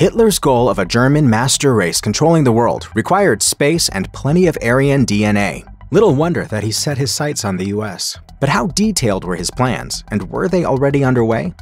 Hitler's goal of a German master race controlling the world required space and plenty of Aryan DNA. Little wonder that he set his sights on the US. But how detailed were his plans, and were they already underway?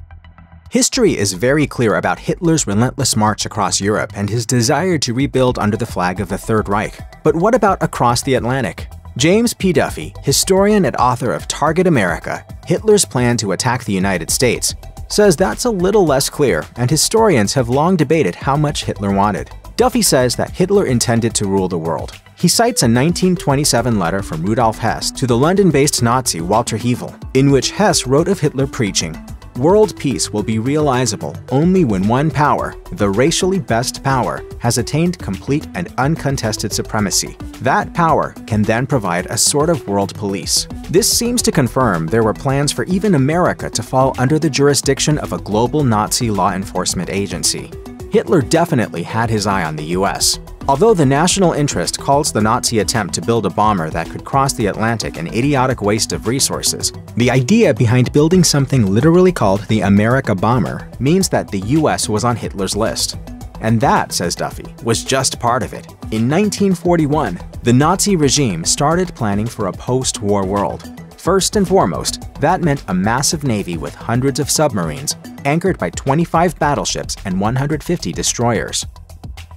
History is very clear about Hitler's relentless march across Europe and his desire to rebuild under the flag of the Third Reich. But what about across the Atlantic? James P. Duffy, historian and author of Target America, Hitler's plan to attack the United States, says that's a little less clear, and historians have long debated how much Hitler wanted. Duffy says that Hitler intended to rule the world. He cites a 1927 letter from Rudolf Höss to the London-based Nazi Walther Hewel, in which Höss wrote of Hitler preaching, "World peace will be realizable only when one power, the racially best power, has attained complete and uncontested supremacy. That power can then provide a sort of world police." This seems to confirm there were plans for even America to fall under the jurisdiction of a global Nazi law enforcement agency. Hitler definitely had his eye on the US. Although the national interest calls the Nazi attempt to build a bomber that could cross the Atlantic an idiotic waste of resources, the idea behind building something literally called the America Bomber means that the US was on Hitler's list. And that, says Duffy, was just part of it. In 1941, the Nazi regime started planning for a post-war world. First and foremost, that meant a massive navy with hundreds of submarines, anchored by 25 battleships and 150 destroyers.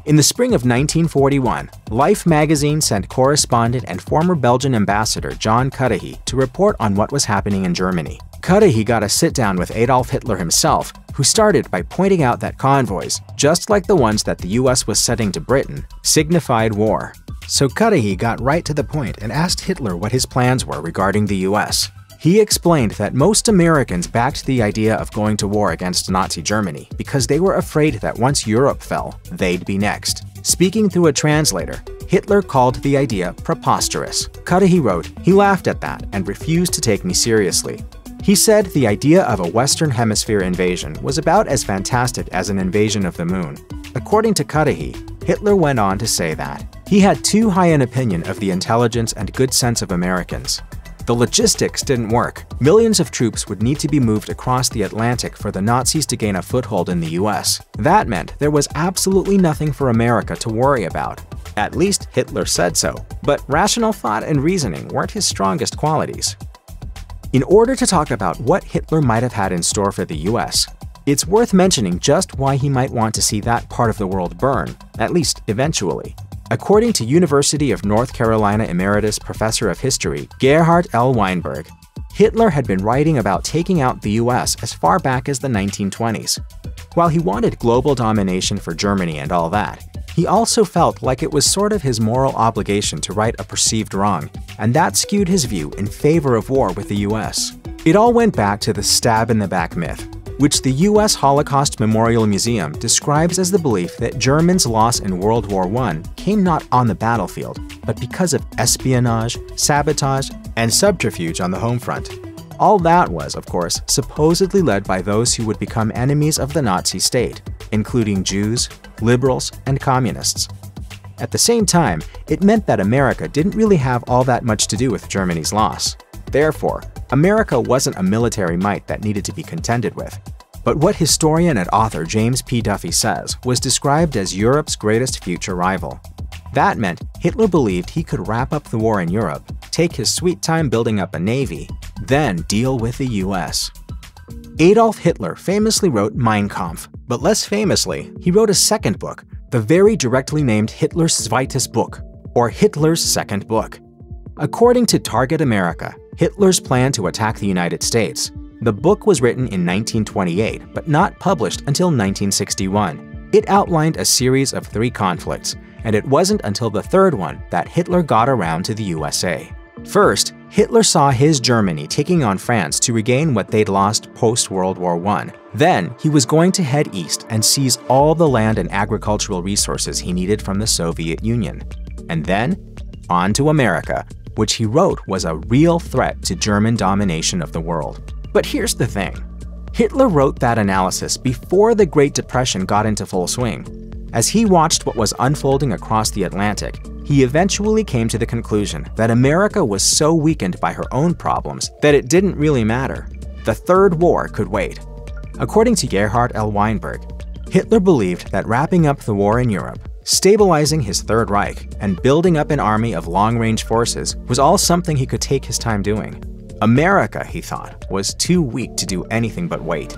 In the spring of 1941, Life magazine sent correspondent and former Belgian ambassador John Cudahy to report on what was happening in Germany. Cudahy got a sit-down with Adolf Hitler himself, who started by pointing out that convoys, just like the ones that the US was sending to Britain, signified war. So Cudahy got right to the point and asked Hitler what his plans were regarding the US. He explained that most Americans backed the idea of going to war against Nazi Germany because they were afraid that once Europe fell, they'd be next. Speaking through a translator, Hitler called the idea preposterous. Cudahy wrote, "He laughed at that and refused to take me seriously." He said the idea of a Western Hemisphere invasion was about as fantastic as an invasion of the moon. According to Cudahy, Hitler went on to say that he had too high an opinion of the intelligence and good sense of Americans. The logistics didn't work. Millions of troops would need to be moved across the Atlantic for the Nazis to gain a foothold in the US. That meant there was absolutely nothing for America to worry about. At least Hitler said so. But rational thought and reasoning weren't his strongest qualities. In order to talk about what Hitler might have had in store for the US, it's worth mentioning just why he might want to see that part of the world burn, at least eventually. According to University of North Carolina Emeritus Professor of History Gerhard L. Weinberg, Hitler had been writing about taking out the US as far back as the 1920s. While he wanted global domination for Germany and all that, he also felt like it was sort of his moral obligation to right a perceived wrong, and that skewed his view in favor of war with the US. It all went back to the stab-in-the-back myth, which the U.S. Holocaust Memorial Museum describes as the belief that Germans' loss in World War I came not on the battlefield, but because of espionage, sabotage, and subterfuge on the home front. All that was, of course, supposedly led by those who would become enemies of the Nazi state, including Jews, liberals, and communists. At the same time, it meant that America didn't really have all that much to do with Germany's loss. Therefore, America wasn't a military might that needed to be contended with. But what historian and author James P. Duffy says was described as Europe's greatest future rival. That meant Hitler believed he could wrap up the war in Europe, take his sweet time building up a navy, then deal with the US. Adolf Hitler famously wrote Mein Kampf, but less famously, he wrote a second book, the very directly named Hitler's Zweites Buch, or Hitler's Second Book. According to Target America, Hitler's plan to attack the United States. The book was written in 1928, but not published until 1961. It outlined a series of 3 conflicts, and it wasn't until the third one that Hitler got around to the USA. First, Hitler saw his Germany taking on France to regain what they'd lost post-World War I. Then, he was going to head east and seize all the land and agricultural resources he needed from the Soviet Union. And then, on to America, which he wrote was a real threat to German domination of the world. But here's the thing. Hitler wrote that analysis before the Great Depression got into full swing. As he watched what was unfolding across the Atlantic, he eventually came to the conclusion that America was so weakened by her own problems that it didn't really matter. The Third War could wait. According to Gerhard L. Weinberg, Hitler believed that wrapping up the war in Europe, stabilizing his Third Reich, and building up an army of long-range forces was all something he could take his time doing. America, he thought, was too weak to do anything but wait.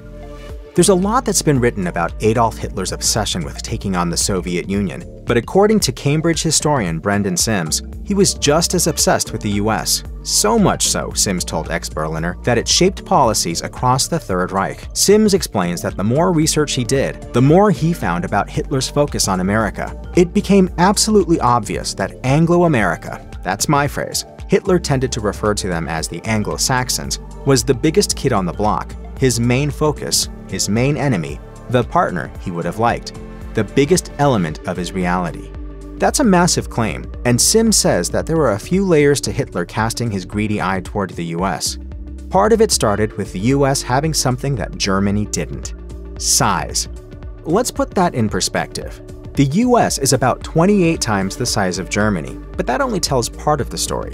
There's a lot that's been written about Adolf Hitler's obsession with taking on the Soviet Union, but according to Cambridge historian Brendan Simms, he was just as obsessed with the US. So much so, Simms told Ex-Berliner, that it shaped policies across the Third Reich. Simms explains that the more research he did, the more he found about Hitler's focus on America. It became absolutely obvious that Anglo-America, that's my phrase, Hitler tended to refer to them as the Anglo-Saxons, was the biggest kid on the block, his main focus, his main enemy, the partner he would have liked, the biggest element of his reality. That's a massive claim, and Simms says that there were a few layers to Hitler casting his greedy eye toward the US. Part of it started with the US having something that Germany didn't: size. Let's put that in perspective. The US is about 28 times the size of Germany, but that only tells part of the story.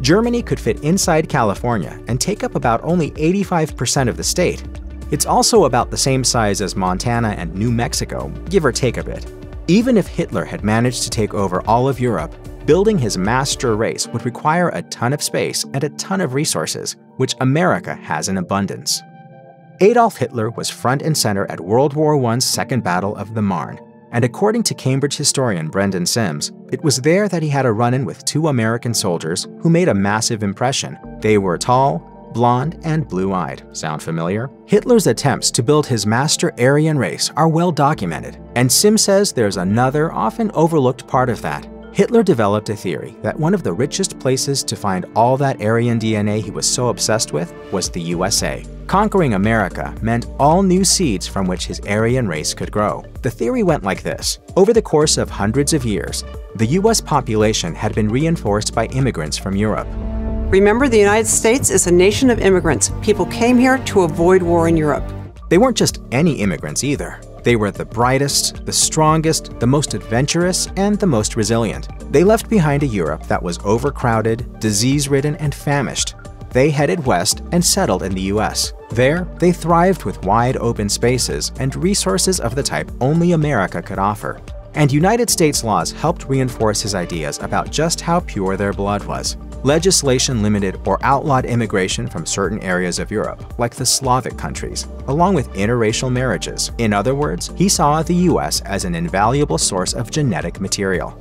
Germany could fit inside California and take up about only 85% of the state. It's also about the same size as Montana and New Mexico, give or take a bit. Even if Hitler had managed to take over all of Europe, building his master race would require a ton of space and a ton of resources, which America has in abundance. Adolf Hitler was front and center at World War I's Second Battle of the Marne, and according to Cambridge historian Brendan Simms, it was there that he had a run-in with two American soldiers who made a massive impression. They were tall, blonde, and blue-eyed. Sound familiar? Hitler's attempts to build his master Aryan race are well documented, and Simms says there's another, often overlooked part of that. Hitler developed a theory that one of the richest places to find all that Aryan DNA he was so obsessed with was the USA. Conquering America meant all new seeds from which his Aryan race could grow. The theory went like this. Over the course of hundreds of years, the US population had been reinforced by immigrants from Europe. Remember, the United States is a nation of immigrants. People came here to avoid war in Europe. They weren't just any immigrants either. They were the brightest, the strongest, the most adventurous, and the most resilient. They left behind a Europe that was overcrowded, disease-ridden, and famished. They headed west and settled in the US. There, they thrived with wide open spaces and resources of the type only America could offer. And United States laws helped reinforce his ideas about just how pure their blood was. Legislation limited or outlawed immigration from certain areas of Europe, like the Slavic countries, along with interracial marriages. In other words, he saw the US as an invaluable source of genetic material.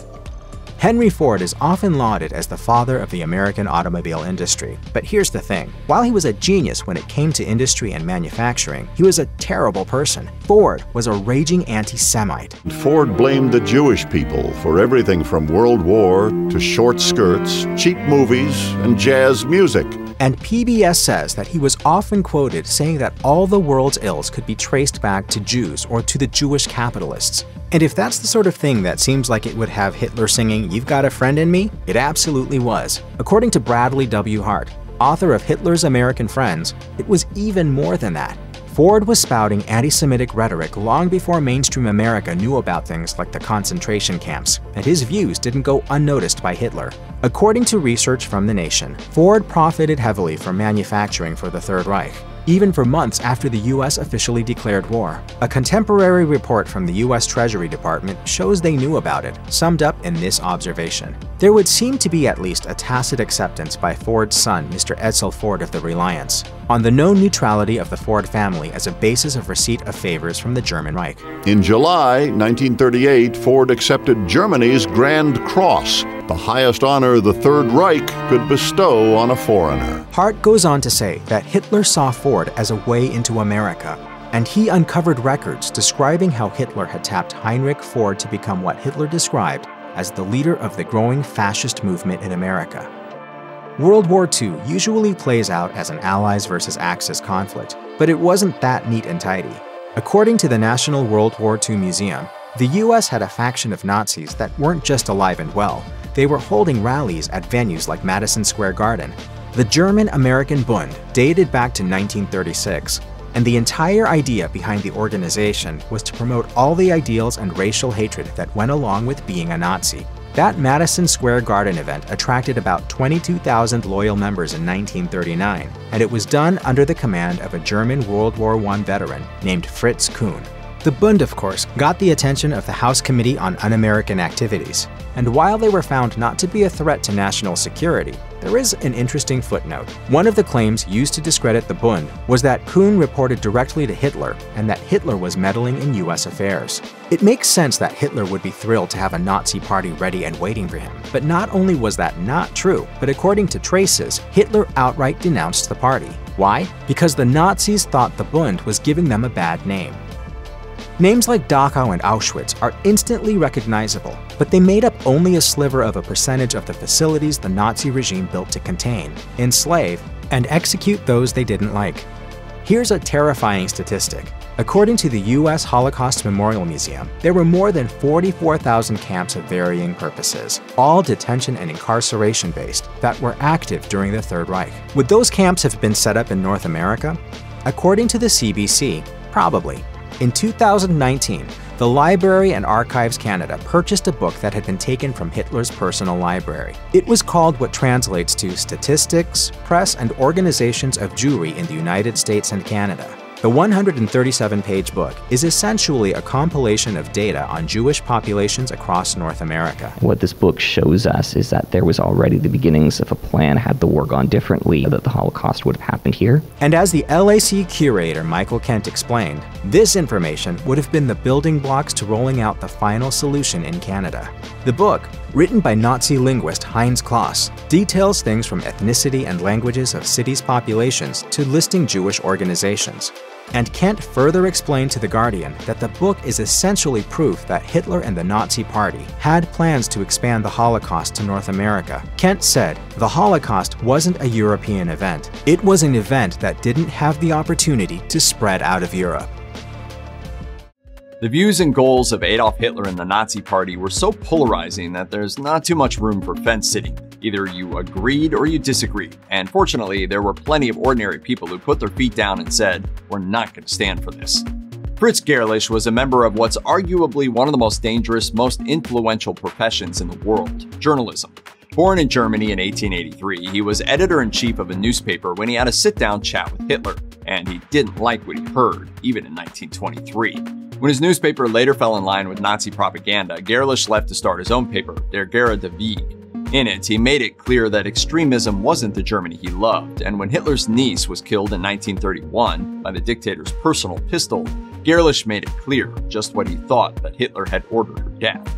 Henry Ford is often lauded as the father of the American automobile industry. But here's the thing. While he was a genius when it came to industry and manufacturing, he was a terrible person. Ford was a raging anti-Semite. Ford blamed the Jewish people for everything from World War to short skirts, cheap movies, and jazz music. And PBS says that he was often quoted saying that all the world's ills could be traced back to Jews or to the Jewish capitalists. And if that's the sort of thing that seems like it would have Hitler singing "You've Got a Friend in Me," it absolutely was. According to Bradley W. Hart, author of Hitler's American Friends, it was even more than that. Ford was spouting anti-Semitic rhetoric long before mainstream America knew about things like the concentration camps, and his views didn't go unnoticed by Hitler. According to research from The Nation, Ford profited heavily from manufacturing for the Third Reich, even for months after the US officially declared war. A contemporary report from the US Treasury Department shows they knew about it, summed up in this observation. There would seem to be at least a tacit acceptance by Ford's son, Mr. Edsel Ford of the Reliance, on the known neutrality of the Ford family as a basis of receipt of favors from the German Reich. In July 1938, Ford accepted Germany's Grand Cross, the highest honor the Third Reich could bestow on a foreigner. Hart goes on to say that Hitler saw Ford as a way into America, and he uncovered records describing how Hitler had tapped Heinrich Ford to become what Hitler described as the leader of the growing fascist movement in America. World War II usually plays out as an Allies versus Axis conflict, but it wasn't that neat and tidy. According to the National World War II Museum, the US had a faction of Nazis that weren't just alive and well. They were holding rallies at venues like Madison Square Garden. The German-American Bund dated back to 1936, and the entire idea behind the organization was to promote all the ideals and racial hatred that went along with being a Nazi. That Madison Square Garden event attracted about 22,000 loyal members in 1939, and it was done under the command of a German World War I veteran named Fritz Kuhn. The Bund, of course, got the attention of the House Committee on Un-American Activities, and while they were found not to be a threat to national security, there is an interesting footnote. One of the claims used to discredit the Bund was that Kuhn reported directly to Hitler and that Hitler was meddling in US affairs. It makes sense that Hitler would be thrilled to have a Nazi party ready and waiting for him, but not only was that not true, but according to traces, Hitler outright denounced the party. Why? Because the Nazis thought the Bund was giving them a bad name. Names like Dachau and Auschwitz are instantly recognizable, but they made up only a sliver of a percentage of the facilities the Nazi regime built to contain, enslave, and execute those they didn't like. Here's a terrifying statistic. According to the U.S. Holocaust Memorial Museum, there were more than 44,000 camps of varying purposes, all detention and incarceration-based, that were active during the Third Reich. Would those camps have been set up in North America? According to the CBC, probably. In 2019, the Library and Archives Canada purchased a book that had been taken from Hitler's personal library. It was called what translates to Statistics, Press, and Organizations of Jewry in the United States and Canada. The 137-page book is essentially a compilation of data on Jewish populations across North America. What this book shows us is that there was already the beginnings of a plan, had the war gone differently, that the Holocaust would have happened here. And as the LAC curator Michael Kent explained, this information would have been the building blocks to rolling out the final solution in Canada. The book, written by Nazi linguist Heinz Kloss, details things from ethnicity and languages of cities' populations to listing Jewish organizations. And Kent further explained to The Guardian that the book is essentially proof that Hitler and the Nazi Party had plans to expand the Holocaust to North America. Kent said, "The Holocaust wasn't a European event. It was an event that didn't have the opportunity to spread out of Europe." The views and goals of Adolf Hitler and the Nazi Party were so polarizing that there's not too much room for fence-sitting. Either you agreed or you disagreed, and fortunately, there were plenty of ordinary people who put their feet down and said, "We're not going to stand for this." Fritz Gerlich was a member of what's arguably one of the most dangerous, most influential professions in the world, journalism. Born in Germany in 1883, he was editor-in-chief of a newspaper when he had a sit-down chat with Hitler, and he didn't like what he heard, even in 1923. When his newspaper later fell in line with Nazi propaganda, Gerlich left to start his own paper, Der Gerede. In it, he made it clear that extremism wasn't the Germany he loved, and when Hitler's niece was killed in 1931 by the dictator's personal pistol, Gerlich made it clear just what he thought, that Hitler had ordered her death.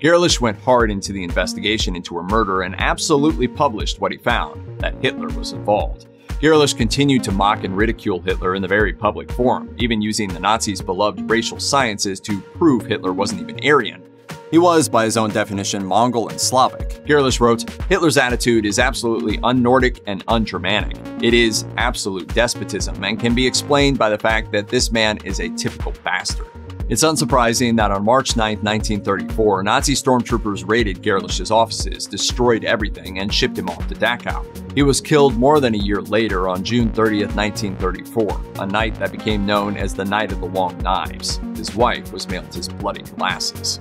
Gerlich went hard into the investigation into her murder and absolutely published what he found, that Hitler was involved. Gerlich continued to mock and ridicule Hitler in the very public forum, even using the Nazis' beloved racial sciences to prove Hitler wasn't even Aryan. He was, by his own definition, Mongol and Slavic. Gerlich wrote, "Hitler's attitude is absolutely un-Nordic and un-Germanic. It is absolute despotism and can be explained by the fact that this man is a typical bastard." It's unsurprising that on March 9, 1934, Nazi stormtroopers raided Gerlich's offices, destroyed everything, and shipped him off to Dachau. He was killed more than a year later on June 30, 1934, a night that became known as the Night of the Long Knives. His wife was mailed his bloody glasses.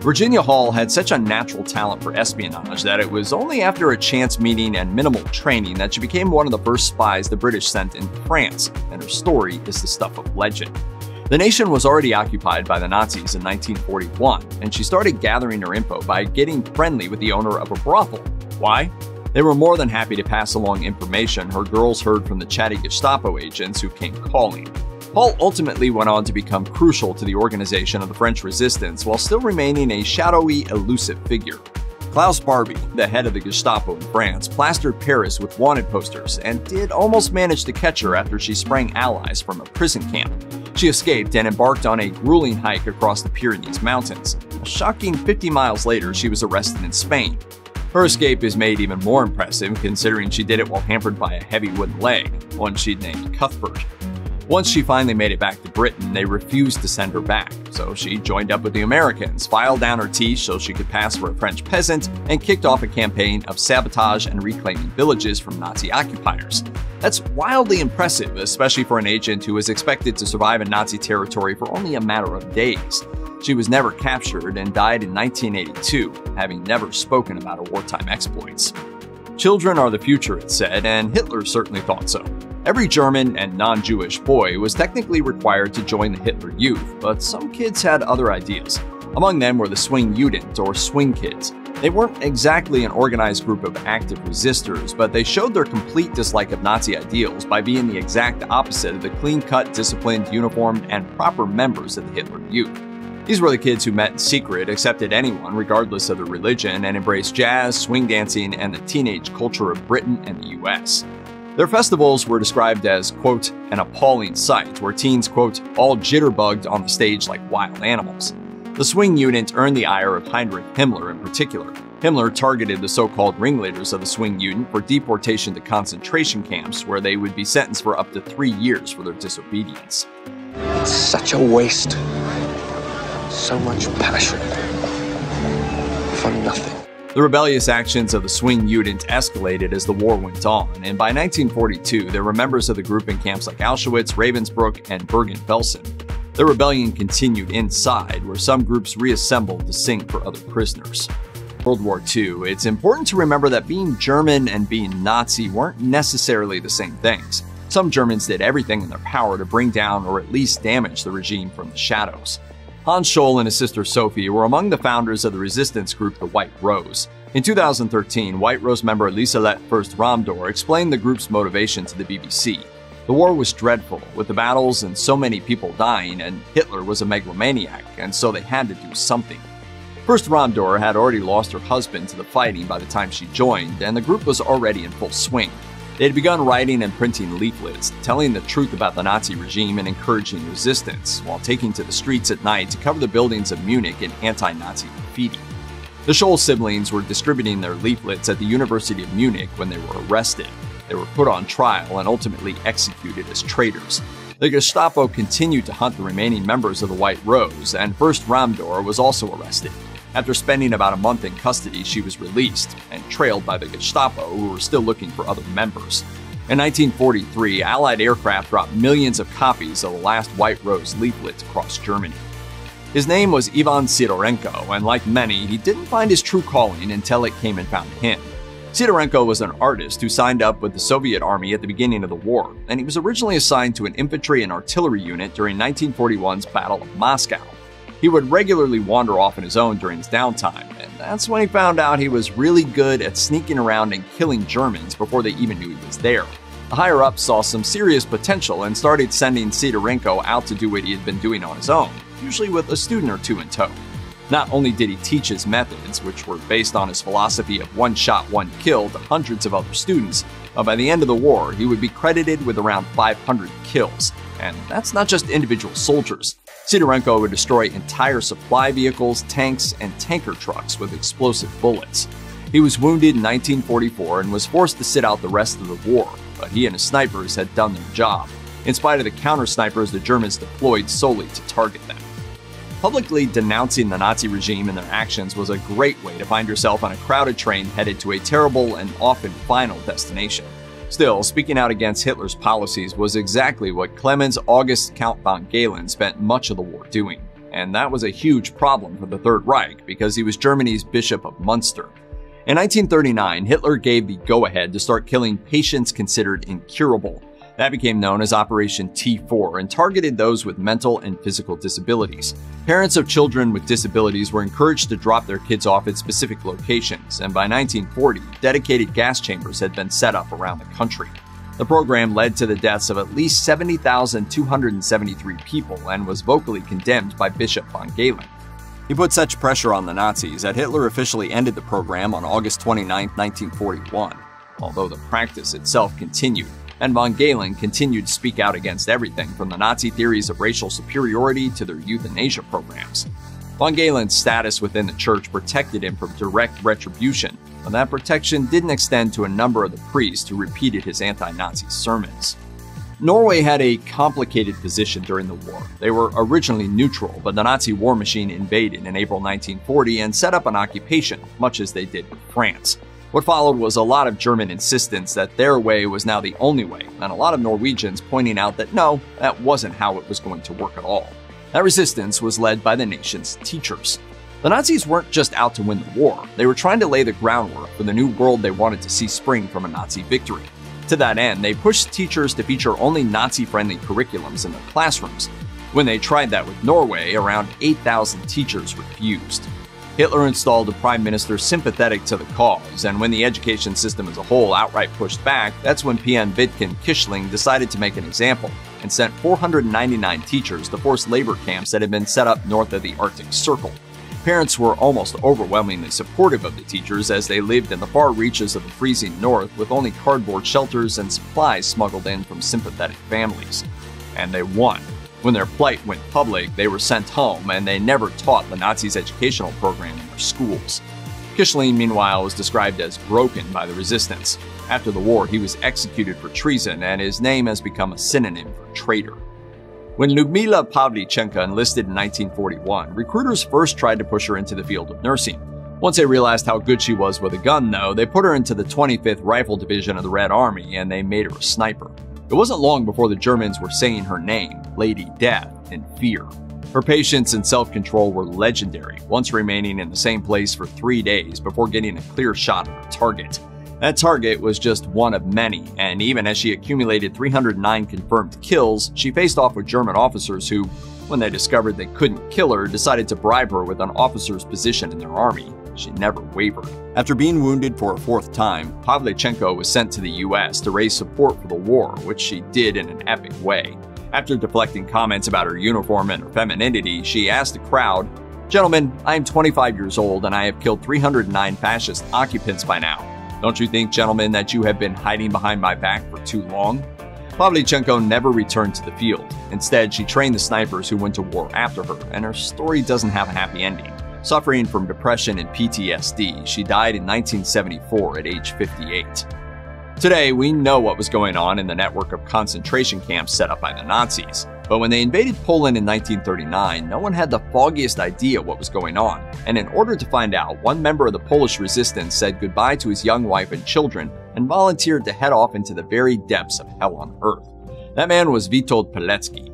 Virginia Hall had such a natural talent for espionage that it was only after a chance meeting and minimal training that she became one of the first spies the British sent in France, and her story is the stuff of legend. The nation was already occupied by the Nazis in 1941, and she started gathering her info by getting friendly with the owner of a brothel. Why? They were more than happy to pass along information her girls heard from the chatty Gestapo agents who came calling. Hall ultimately went on to become crucial to the organization of the French resistance while still remaining a shadowy, elusive figure. Klaus Barbie, the head of the Gestapo in France, plastered Paris with wanted posters and did almost manage to catch her after she sprang allies from a prison camp. She escaped and embarked on a grueling hike across the Pyrenees Mountains. A shocking 50 miles later, she was arrested in Spain. Her escape is made even more impressive considering she did it while hampered by a heavy wooden leg, one she'd named Cuthbert. Once she finally made it back to Britain, they refused to send her back, so she joined up with the Americans, filed down her teeth so she could pass for a French peasant, and kicked off a campaign of sabotage and reclaiming villages from Nazi occupiers. That's wildly impressive, especially for an agent who was expected to survive in Nazi territory for only a matter of days. She was never captured and died in 1982, having never spoken about her wartime exploits. Children are the future, it said, and Hitler certainly thought so. Every German and non-Jewish boy was technically required to join the Hitler Youth, but some kids had other ideas. Among them were the Swing Juden, or Swing Kids. They weren't exactly an organized group of active resistors, but they showed their complete dislike of Nazi ideals by being the exact opposite of the clean-cut, disciplined, uniformed, and proper members of the Hitler Youth. These were the kids who met in secret, accepted anyone regardless of their religion, and embraced jazz, swing dancing, and the teenage culture of Britain and the US. Their festivals were described as, quote, an appalling sight, where teens, quote, all jitterbugged on the stage like wild animals. The swing unit earned the ire of Heinrich Himmler in particular. Himmler targeted the so-called ringleaders of the swing unit for deportation to concentration camps, where they would be sentenced for up to 3 years for their disobedience. It's such a waste. So much passion for nothing. The rebellious actions of the swing unit escalated as the war went on, and by 1942, there were members of the group in camps like Auschwitz, Ravensbrück, and Bergen-Belsen. The rebellion continued inside, where some groups reassembled to sing for other prisoners. World War II, it's important to remember that being German and being Nazi weren't necessarily the same things. Some Germans did everything in their power to bring down or at least damage the regime from the shadows. Hans Scholl and his sister Sophie were among the founders of the resistance group the White Rose. In 2013, White Rose member Lieselette Fürst Ramdor explained the group's motivation to the BBC. The war was dreadful, with the battles and so many people dying, and Hitler was a megalomaniac, and so they had to do something. Fürst Ramdor had already lost her husband to the fighting by the time she joined, and the group was already in full swing. They had begun writing and printing leaflets, telling the truth about the Nazi regime and encouraging resistance, while taking to the streets at night to cover the buildings of Munich in anti-Nazi graffiti. The Scholl siblings were distributing their leaflets at the University of Munich when they were arrested. They were put on trial and ultimately executed as traitors. The Gestapo continued to hunt the remaining members of the White Rose, and Fürst Ramdor was also arrested. After spending about a month in custody, she was released and trailed by the Gestapo, who were still looking for other members. In 1943, Allied aircraft dropped millions of copies of the last White Rose leaflet across Germany. His name was Ivan Sidorenko, and like many, he didn't find his true calling until it came and found him. Sidorenko was an artist who signed up with the Soviet Army at the beginning of the war, and he was originally assigned to an infantry and artillery unit during 1941's Battle of Moscow. He would regularly wander off on his own during his downtime, and that's when he found out he was really good at sneaking around and killing Germans before they even knew he was there. The higher-ups saw some serious potential and started sending Sidorenko out to do what he had been doing on his own, usually with a student or two in tow. Not only did he teach his methods, which were based on his philosophy of one shot, one kill, to hundreds of other students, but by the end of the war, he would be credited with around 500 kills. And that's not just individual soldiers. Sidorenko would destroy entire supply vehicles, tanks, and tanker trucks with explosive bullets. He was wounded in 1944 and was forced to sit out the rest of the war, but he and his snipers had done their job, in spite of the counter-snipers the Germans deployed solely to target them. Publicly denouncing the Nazi regime and their actions was a great way to find yourself on a crowded train headed to a terrible and often final destination. Still, speaking out against Hitler's policies was exactly what Clemens August Count von Galen spent much of the war doing, and that was a huge problem for the Third Reich because he was Germany's Bishop of Munster. In 1939, Hitler gave the go-ahead to start killing patients considered incurable. That became known as Operation T4 and targeted those with mental and physical disabilities. Parents of children with disabilities were encouraged to drop their kids off at specific locations, and by 1940, dedicated gas chambers had been set up around the country. The program led to the deaths of at least 70,273 people and was vocally condemned by Bishop von Galen. He put such pressure on the Nazis that Hitler officially ended the program on August 29, 1941, although the practice itself continued. And von Galen continued to speak out against everything from the Nazi theories of racial superiority to their euthanasia programs. Von Galen's status within the church protected him from direct retribution, but that protection didn't extend to a number of the priests who repeated his anti-Nazi sermons. Norway had a complicated position during the war. They were originally neutral, but the Nazi war machine invaded in April 1940 and set up an occupation, much as they did with France. What followed was a lot of German insistence that their way was now the only way, and a lot of Norwegians pointing out that no, that wasn't how it was going to work at all. That resistance was led by the nation's teachers. The Nazis weren't just out to win the war, they were trying to lay the groundwork for the new world they wanted to see spring from a Nazi victory. To that end, they pushed teachers to feature only Nazi-friendly curriculums in their classrooms. When they tried that with Norway, around 8,000 teachers refused. Hitler installed a prime minister sympathetic to the cause, and when the education system as a whole outright pushed back, that's when P. N. Vidkun Quisling decided to make an example and sent 499 teachers to forced labor camps that had been set up north of the Arctic Circle. Parents were almost overwhelmingly supportive of the teachers as they lived in the far reaches of the freezing north with only cardboard shelters and supplies smuggled in from sympathetic families. And they won. When their plight went public, they were sent home, and they never taught the Nazis' educational program in their schools. Quisling, meanwhile, was described as broken by the resistance. After the war, he was executed for treason, and his name has become a synonym for traitor. When Lyudmila Pavlichenko enlisted in 1941, recruiters first tried to push her into the field of nursing. Once they realized how good she was with a gun, though, they put her into the 25th Rifle Division of the Red Army, and they made her a sniper. It wasn't long before the Germans were singing her name, Lady Death, in fear. Her patience and self-control were legendary, once remaining in the same place for 3 days before getting a clear shot at her target. That target was just one of many, and even as she accumulated 309 confirmed kills, she faced off with German officers who, when they discovered they couldn't kill her, decided to bribe her with an officer's position in their army. She never wavered. After being wounded for a fourth time, Pavlichenko was sent to the U.S. to raise support for the war, which she did in an epic way. After deflecting comments about her uniform and her femininity, she asked the crowd, "Gentlemen, I am 25 years old and I have killed 309 fascist occupants by now. Don't you think, gentlemen, that you have been hiding behind my back for too long?" Pavlichenko never returned to the field. Instead, she trained the snipers who went to war after her, and her story doesn't have a happy ending. Suffering from depression and PTSD, she died in 1974 at age 58. Today, we know what was going on in the network of concentration camps set up by the Nazis. But when they invaded Poland in 1939, no one had the foggiest idea what was going on. And in order to find out, one member of the Polish resistance said goodbye to his young wife and children and volunteered to head off into the very depths of hell on earth. That man was Witold Pilecki.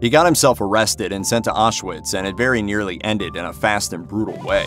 He got himself arrested and sent to Auschwitz, and it very nearly ended in a fast and brutal way.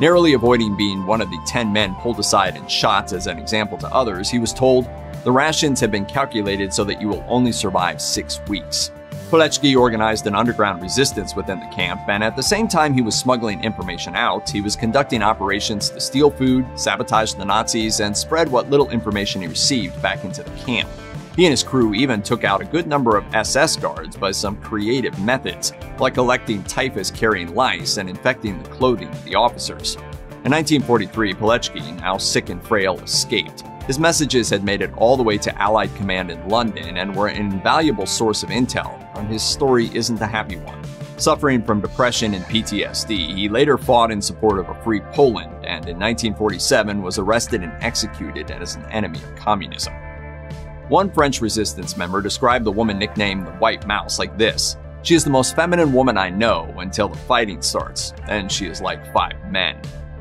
Narrowly avoiding being one of the 10 men pulled aside and shot as an example to others, he was told, "The rations have been calculated so that you will only survive 6 weeks." Pilecki organized an underground resistance within the camp, and at the same time he was smuggling information out, he was conducting operations to steal food, sabotage the Nazis, and spread what little information he received back into the camp. He and his crew even took out a good number of SS guards by some creative methods, like collecting typhus-carrying lice and infecting the clothing of the officers. In 1943, Pilecki, now sick and frail, escaped. His messages had made it all the way to Allied Command in London and were an invaluable source of intel, and his story isn't a happy one. Suffering from depression and PTSD, he later fought in support of a free Poland, and in 1947 was arrested and executed as an enemy of communism. One French resistance member described the woman nicknamed the White Mouse like this: "She is the most feminine woman I know until the fighting starts, and she is like 5 men.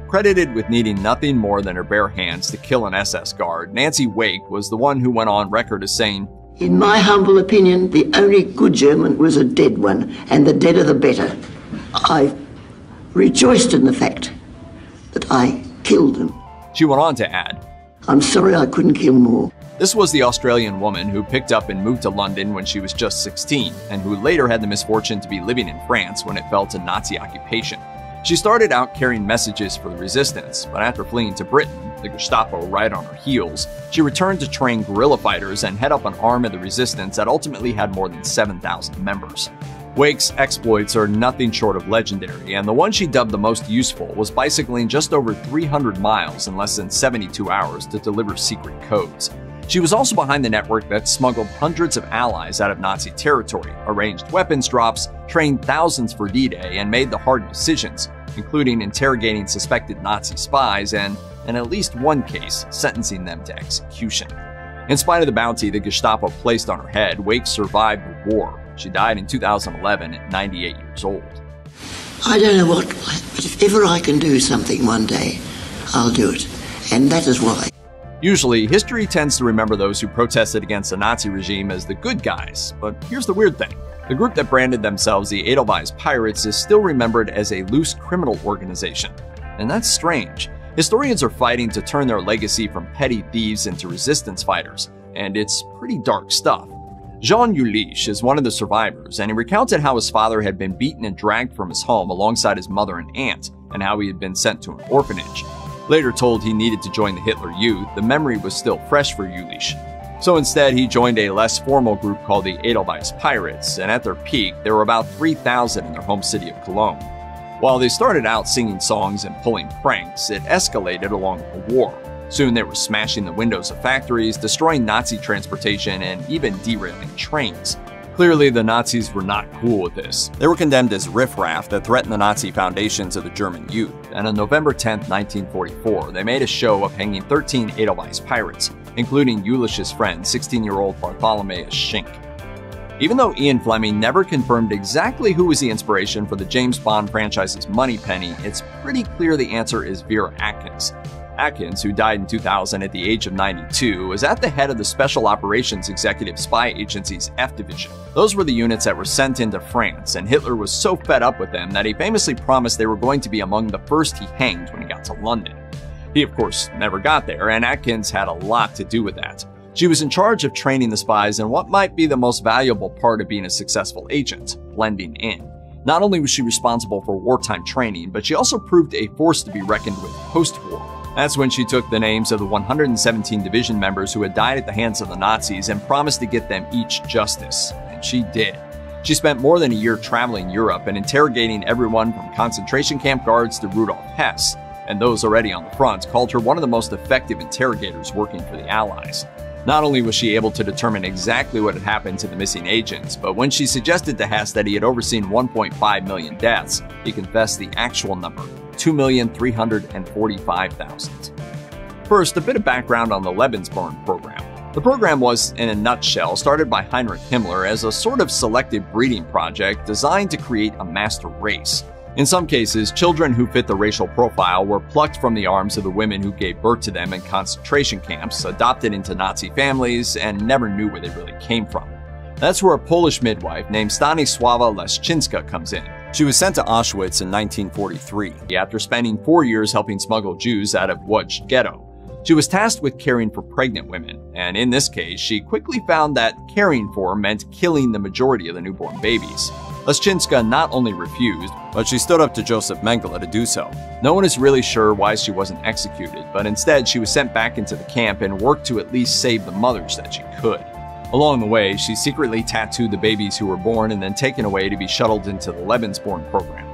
Credited with needing nothing more than her bare hands to kill an SS guard, Nancy Wake was the one who went on record as saying, "In my humble opinion, the only good German was a dead one, and the deader the better. I rejoiced in the fact that I killed them." She went on to add, "I'm sorry I couldn't kill more." This was the Australian woman who picked up and moved to London when she was just 16, and who later had the misfortune to be living in France when it fell to Nazi occupation. She started out carrying messages for the resistance, but after fleeing to Britain, the Gestapo right on her heels, she returned to train guerrilla fighters and head up an arm of the resistance that ultimately had more than 7,000 members. Wake's exploits are nothing short of legendary, and the one she dubbed the most useful was bicycling just over 300 miles in less than 72 hours to deliver secret codes. She was also behind the network that smuggled hundreds of allies out of Nazi territory, arranged weapons drops, trained thousands for D-Day, and made the hard decisions, including interrogating suspected Nazi spies and, in at least one case, sentencing them to execution. In spite of the bounty the Gestapo placed on her head, Wake survived the war. She died in 2011 at 98 years old. "I don't know what, but if ever I can do something one day, I'll do it. And that is why." Usually, history tends to remember those who protested against the Nazi regime as the good guys, but here's the weird thing. The group that branded themselves the Edelweiss Pirates is still remembered as a loose criminal organization. And that's strange. Historians are fighting to turn their legacy from petty thieves into resistance fighters. and it's pretty dark stuff. Jean Ulrich is one of the survivors, and he recounted how his father had been beaten and dragged from his home alongside his mother and aunt, and how he had been sent to an orphanage. Later told he needed to join the Hitler Youth, the memory was still fresh for Ulrich. So instead, he joined a less formal group called the Edelweiss Pirates, and at their peak, there were about 3,000 in their home city of Cologne. While they started out singing songs and pulling pranks, it escalated along with the war. Soon they were smashing the windows of factories, destroying Nazi transportation, and even derailing trains. Clearly, the Nazis were not cool with this. They were condemned as riffraff that threatened the Nazi foundations of the German youth, and on November 10, 1944, they made a show of hanging 13 Edelweiss pirates, including Ulich's friend, 16-year-old Bartholomeus Schenk. Even though Ian Fleming never confirmed exactly who was the inspiration for the James Bond franchise's Moneypenny, it's pretty clear the answer is Vera Atkins. Atkins, who died in 2000 at the age of 92, was at the head of the Special Operations Executive Spy Agency's F Division. Those were the units that were sent into France, and Hitler was so fed up with them that he famously promised they were going to be among the first he hanged when he got to London. He, of course, never got there, and Atkins had a lot to do with that. She was in charge of training the spies in what might be the most valuable part of being a successful agent, blending in. Not only was she responsible for wartime training, but she also proved a force to be reckoned with post-war. That's when she took the names of the 117 division members who had died at the hands of the Nazis and promised to get them each justice. And she did. She spent more than a year traveling Europe and interrogating everyone from concentration camp guards to Rudolf Höss, and those already on the front called her one of the most effective interrogators working for the Allies. Not only was she able to determine exactly what had happened to the missing agents, but when she suggested to Hess that he had overseen 1.5 million deaths, he confessed the actual number, 2,345,000. First, a bit of background on the Lebensborn program. The program was, in a nutshell, started by Heinrich Himmler as a sort of selective breeding project designed to create a master race. In some cases, children who fit the racial profile were plucked from the arms of the women who gave birth to them in concentration camps, adopted into Nazi families, and never knew where they really came from. That's where a Polish midwife named Stanisława Leszczyńska comes in. She was sent to Auschwitz in 1943, after spending 4 years helping smuggle Jews out of Łódź ghetto. She was tasked with caring for pregnant women, and in this case, she quickly found that caring for meant killing the majority of the newborn babies. Leszczyńska not only refused, but she stood up to Joseph Mengele to do so. No one is really sure why she wasn't executed, but instead she was sent back into the camp and worked to at least save the mothers that she could. Along the way, she secretly tattooed the babies who were born and then taken away to be shuttled into the Lebensborn program.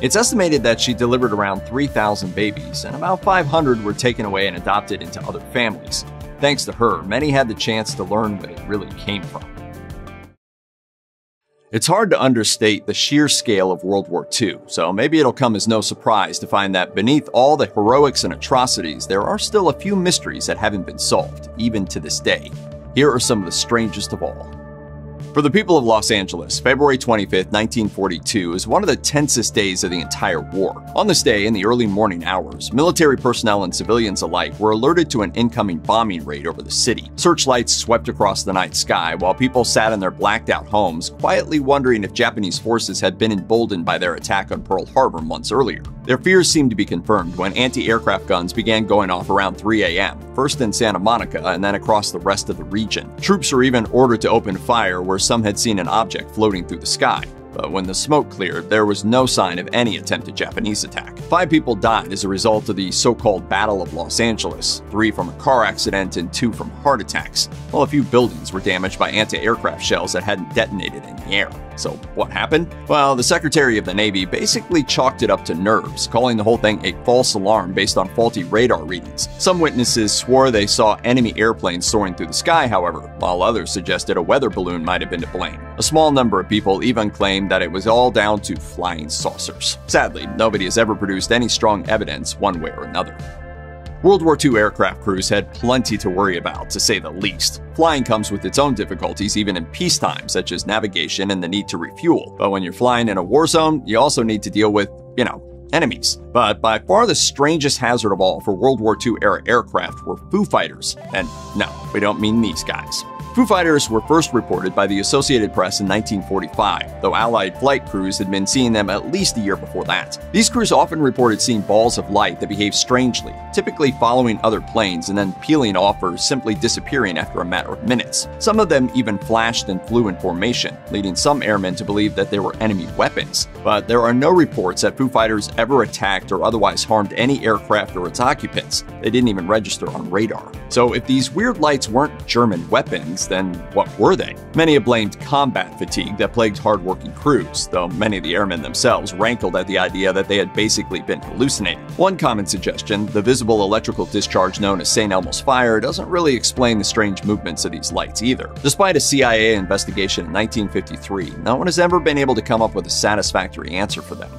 It's estimated that she delivered around 3,000 babies, and about 500 were taken away and adopted into other families. Thanks to her, many had the chance to learn where they really came from. It's hard to understate the sheer scale of World War II, so maybe it'll come as no surprise to find that beneath all the heroics and atrocities, there are still a few mysteries that haven't been solved, even to this day. Here are some of the strangest of all. For the people of Los Angeles, February 25, 1942 is one of the tensest days of the entire war. On this day, in the early morning hours, military personnel and civilians alike were alerted to an incoming bombing raid over the city. Searchlights swept across the night sky while people sat in their blacked-out homes, quietly wondering if Japanese forces had been emboldened by their attack on Pearl Harbor months earlier. Their fears seemed to be confirmed when anti-aircraft guns began going off around 3 a.m., first in Santa Monica and then across the rest of the region. Troops were even ordered to open fire where some had seen an object floating through the sky. But when the smoke cleared, there was no sign of any attempted Japanese attack. 5 people died as a result of the so-called Battle of Los Angeles, 3 from a car accident and 2 from heart attacks, while a few buildings were damaged by anti-aircraft shells that hadn't detonated in the air. So what happened? Well, the Secretary of the Navy basically chalked it up to nerves, calling the whole thing a false alarm based on faulty radar readings. Some witnesses swore they saw enemy airplanes soaring through the sky, however, while others suggested a weather balloon might have been to blame. A small number of people even claimed that it was all down to flying saucers. Sadly, nobody has ever produced any strong evidence one way or another. World War II aircraft crews had plenty to worry about, to say the least. Flying comes with its own difficulties even in peacetime, such as navigation and the need to refuel. But when you're flying in a war zone, you also need to deal with, enemies. But by far the strangest hazard of all for World War II-era aircraft were Foo Fighters. And no, we don't mean these guys. Foo Fighters were first reported by the Associated Press in 1945, though Allied flight crews had been seeing them at least a year before that. These crews often reported seeing balls of light that behaved strangely, typically following other planes and then peeling off or simply disappearing after a matter of minutes. Some of them even flashed and flew in formation, leading some airmen to believe that they were enemy weapons. But there are no reports that Foo Fighters ever attacked or otherwise harmed any aircraft or its occupants. They didn't even register on radar. So if these weird lights weren't German weapons, then what were they? Many have blamed combat fatigue that plagued hard-working crews, though many of the airmen themselves rankled at the idea that they had basically been hallucinating. One common suggestion, the visible electrical discharge known as St. Elmo's Fire, doesn't really explain the strange movements of these lights either. Despite a CIA investigation in 1953, no one has ever been able to come up with a satisfactory answer for them.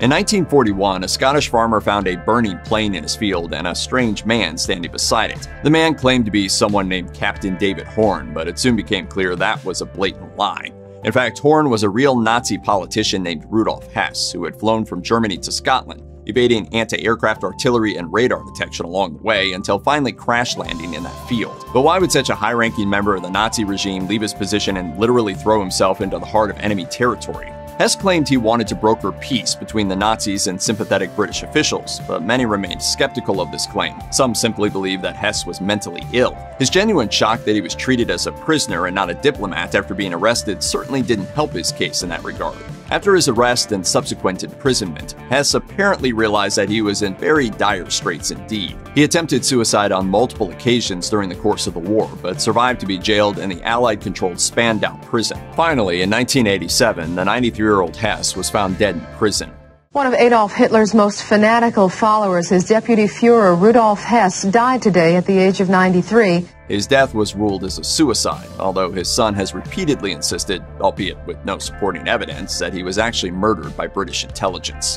In 1941, a Scottish farmer found a burning plane in his field and a strange man standing beside it. The man claimed to be someone named Captain David Horn, but it soon became clear that was a blatant lie. In fact, Horn was a real Nazi politician named Rudolf Höss, who had flown from Germany to Scotland, evading anti-aircraft artillery and radar detection along the way until finally crash landing in that field. But why would such a high-ranking member of the Nazi regime leave his position and literally throw himself into the heart of enemy territory? Hess claimed he wanted to broker peace between the Nazis and sympathetic British officials, but many remained skeptical of this claim. Some simply believed that Hess was mentally ill. His genuine shock that he was treated as a prisoner and not a diplomat after being arrested certainly didn't help his case in that regard. After his arrest and subsequent imprisonment, Hess apparently realized that he was in very dire straits indeed. He attempted suicide on multiple occasions during the course of the war, but survived to be jailed in the Allied-controlled Spandau prison. Finally, in 1987, the 93-year-old Hess was found dead in prison. One of Adolf Hitler's most fanatical followers, his deputy Führer Rudolf Hess, died today at the age of 93. His death was ruled as a suicide, although his son has repeatedly insisted, albeit with no supporting evidence, that he was actually murdered by British intelligence.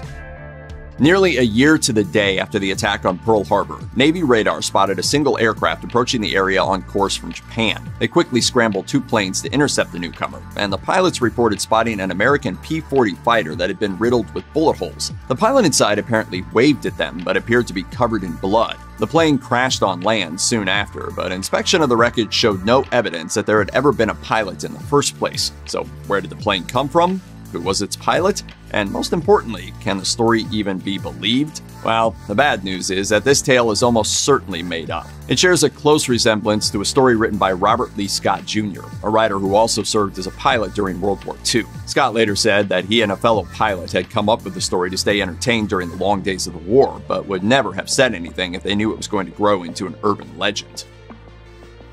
Nearly a year to the day after the attack on Pearl Harbor, Navy radar spotted a single aircraft approaching the area on course from Japan. They quickly scrambled two planes to intercept the newcomer, and the pilots reported spotting an American P-40 fighter that had been riddled with bullet holes. The pilot inside apparently waved at them, but appeared to be covered in blood. The plane crashed on land soon after, but inspection of the wreckage showed no evidence that there had ever been a pilot in the first place. So where did the plane come from? Who was its pilot? And most importantly, can the story even be believed? Well, the bad news is that this tale is almost certainly made up. It shares a close resemblance to a story written by Robert Lee Scott Jr., a writer who also served as a pilot during World War II. Scott later said that he and a fellow pilot had come up with the story to stay entertained during the long days of the war, but would never have said anything if they knew it was going to grow into an urban legend.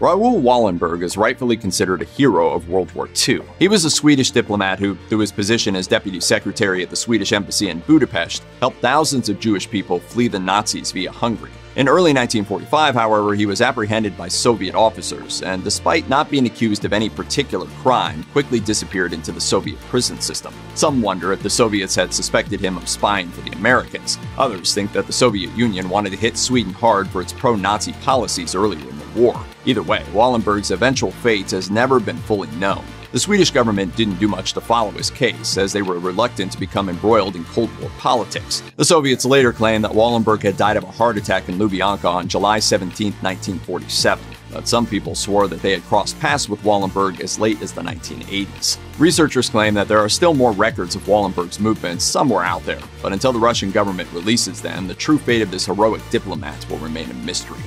Raoul Wallenberg is rightfully considered a hero of World War II. He was a Swedish diplomat who, through his position as deputy secretary at the Swedish embassy in Budapest, helped thousands of Jewish people flee the Nazis via Hungary. In early 1945, however, he was apprehended by Soviet officers, and despite not being accused of any particular crime, quickly disappeared into the Soviet prison system. Some wonder if the Soviets had suspected him of spying for the Americans. Others think that the Soviet Union wanted to hit Sweden hard for its pro-Nazi policies earlier in the war. Either way, Wallenberg's eventual fate has never been fully known. The Swedish government didn't do much to follow his case, as they were reluctant to become embroiled in Cold War politics. The Soviets later claimed that Wallenberg had died of a heart attack in Lubyanka on July 17, 1947. But some people swore that they had crossed paths with Wallenberg as late as the 1980s. Researchers claim that there are still more records of Wallenberg's movements somewhere out there, but until the Russian government releases them, the true fate of this heroic diplomat will remain a mystery.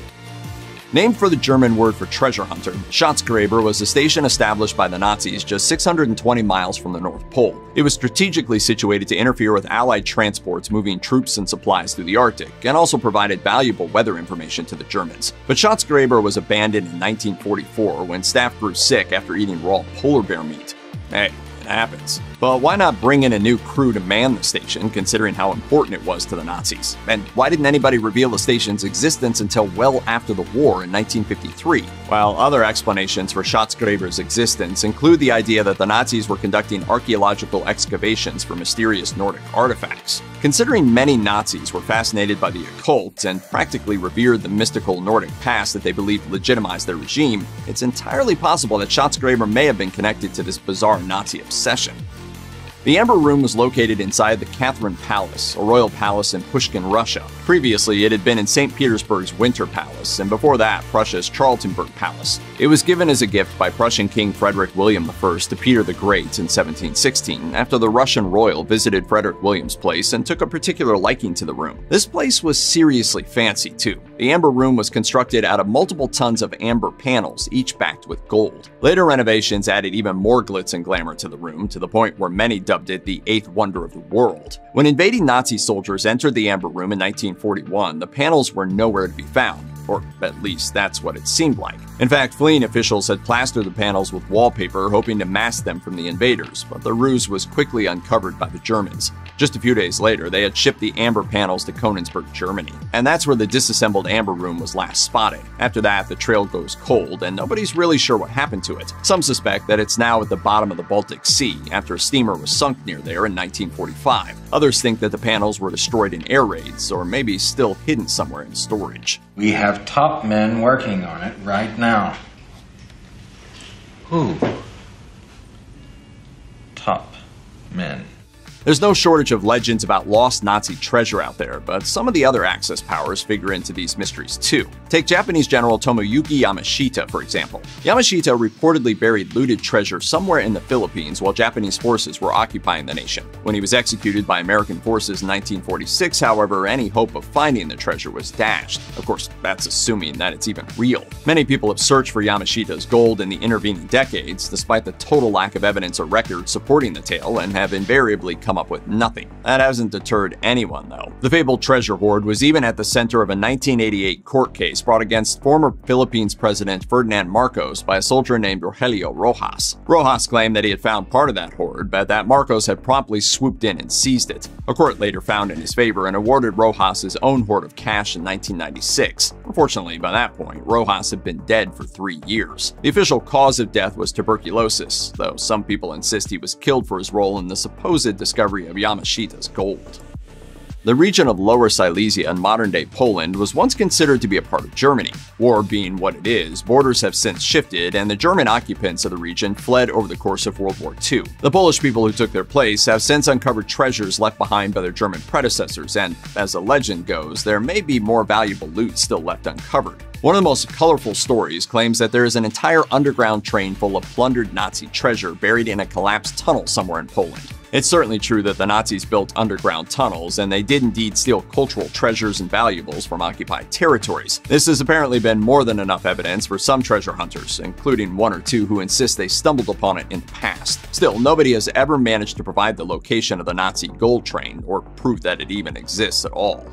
Named for the German word for treasure hunter, Schatzgräber was a station established by the Nazis just 620 miles from the North Pole. It was strategically situated to interfere with Allied transports moving troops and supplies through the Arctic, and also provided valuable weather information to the Germans. But Schatzgräber was abandoned in 1944 when staff grew sick after eating raw polar bear meat. Hey, it happens. But why not bring in a new crew to man the station, considering how important it was to the Nazis? And why didn't anybody reveal the station's existence until well after the war in 1953? While other explanations for Schatzgräber's existence include the idea that the Nazis were conducting archaeological excavations for mysterious Nordic artifacts. Considering many Nazis were fascinated by the occult and practically revered the mystical Nordic past that they believed legitimized their regime, it's entirely possible that Schatzgräber may have been connected to this bizarre Nazi obsession. The Amber Room was located inside the Catherine Palace, a royal palace in Pushkin, Russia. Previously, it had been in St. Petersburg's Winter Palace, and before that, Prussia's Charlottenburg Palace. It was given as a gift by Prussian King Frederick William I to Peter the Great in 1716, after the Russian royal visited Frederick William's place and took a particular liking to the room. This place was seriously fancy, too. The Amber Room was constructed out of multiple tons of amber panels, each backed with gold. Later renovations added even more glitz and glamour to the room, to the point where many dubbed it the eighth wonder of the world. When invading Nazi soldiers entered the Amber Room in 1941, the panels were nowhere to be found, or at least that's what it seemed like. In fact, fleeing officials had plastered the panels with wallpaper, hoping to mask them from the invaders, but the ruse was quickly uncovered by the Germans. Just a few days later, they had shipped the amber panels to Königsberg, Germany, and that's where the disassembled Amber Room was last spotted. After that, the trail goes cold, and nobody's really sure what happened to it. Some suspect that it's now at the bottom of the Baltic Sea, after a steamer was sunk near there in 1945. Others think that the panels were destroyed in air raids, or maybe still hidden somewhere in storage. We have top men working on it right now. Who? Top men. There's no shortage of legends about lost Nazi treasure out there, but some of the other Axis powers figure into these mysteries too. Take Japanese General Tomoyuki Yamashita, for example. Yamashita reportedly buried looted treasure somewhere in the Philippines while Japanese forces were occupying the nation. When he was executed by American forces in 1946, however, any hope of finding the treasure was dashed. Of course, that's assuming that it's even real. Many people have searched for Yamashita's gold in the intervening decades, despite the total lack of evidence or record supporting the tale, and have invariably come up with nothing. That hasn't deterred anyone, though. The fabled treasure hoard was even at the center of a 1988 court case brought against former Philippines President Ferdinand Marcos by a soldier named Rogelio Rojas. Rojas claimed that he had found part of that hoard, but that Marcos had promptly swooped in and seized it. A court later found in his favor and awarded Rojas his own hoard of cash in 1996. Unfortunately, by that point, Rojas had been dead for 3 years. The official cause of death was tuberculosis, though some people insist he was killed for his role in the supposed discovery of Yamashita's gold. The region of Lower Silesia in modern-day Poland was once considered to be a part of Germany. War being what it is, borders have since shifted, and the German occupants of the region fled over the course of World War II. The Polish people who took their place have since uncovered treasures left behind by their German predecessors, and, as the legend goes, there may be more valuable loot still left uncovered. One of the most colorful stories claims that there is an entire underground train full of plundered Nazi treasure buried in a collapsed tunnel somewhere in Poland. It's certainly true that the Nazis built underground tunnels, and they did indeed steal cultural treasures and valuables from occupied territories. This has apparently been more than enough evidence for some treasure hunters, including one or two who insist they stumbled upon it in the past. Still, nobody has ever managed to provide the location of the Nazi gold train, or prove that it even exists at all.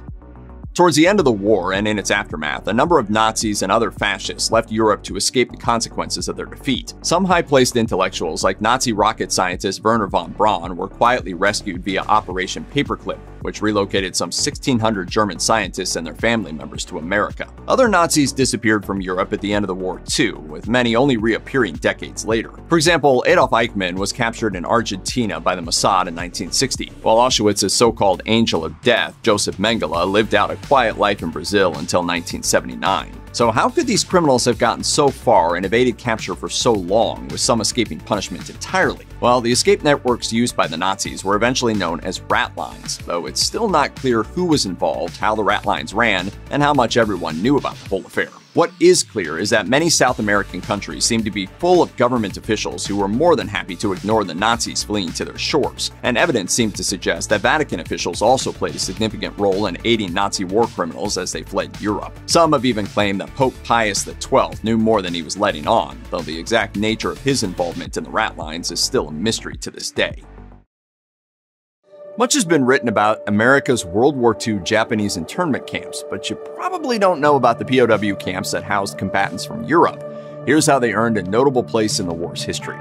Towards the end of the war and in its aftermath, a number of Nazis and other fascists left Europe to escape the consequences of their defeat. Some high-placed intellectuals like Nazi rocket scientist Werner von Braun were quietly rescued via Operation Paperclip, which relocated some 1,600 German scientists and their family members to America. Other Nazis disappeared from Europe at the end of the war too, with many only reappearing decades later. For example, Adolf Eichmann was captured in Argentina by the Mossad in 1960, while Auschwitz's so-called Angel of Death, Joseph Mengele, lived out a quiet life in Brazil until 1979. So how could these criminals have gotten so far and evaded capture for so long, with some escaping punishment entirely? Well, the escape networks used by the Nazis were eventually known as rat lines, though it's still not clear who was involved, how the rat lines ran, and how much everyone knew about the whole affair. What is clear is that many South American countries seem to be full of government officials who were more than happy to ignore the Nazis fleeing to their shores, and evidence seems to suggest that Vatican officials also played a significant role in aiding Nazi war criminals as they fled Europe. Some have even claimed that Pope Pius XII knew more than he was letting on, though the exact nature of his involvement in the rat lines is still a mystery to this day. Much has been written about America's World War II Japanese internment camps, but you probably don't know about the POW camps that housed combatants from Europe. Here's how they earned a notable place in the war's history.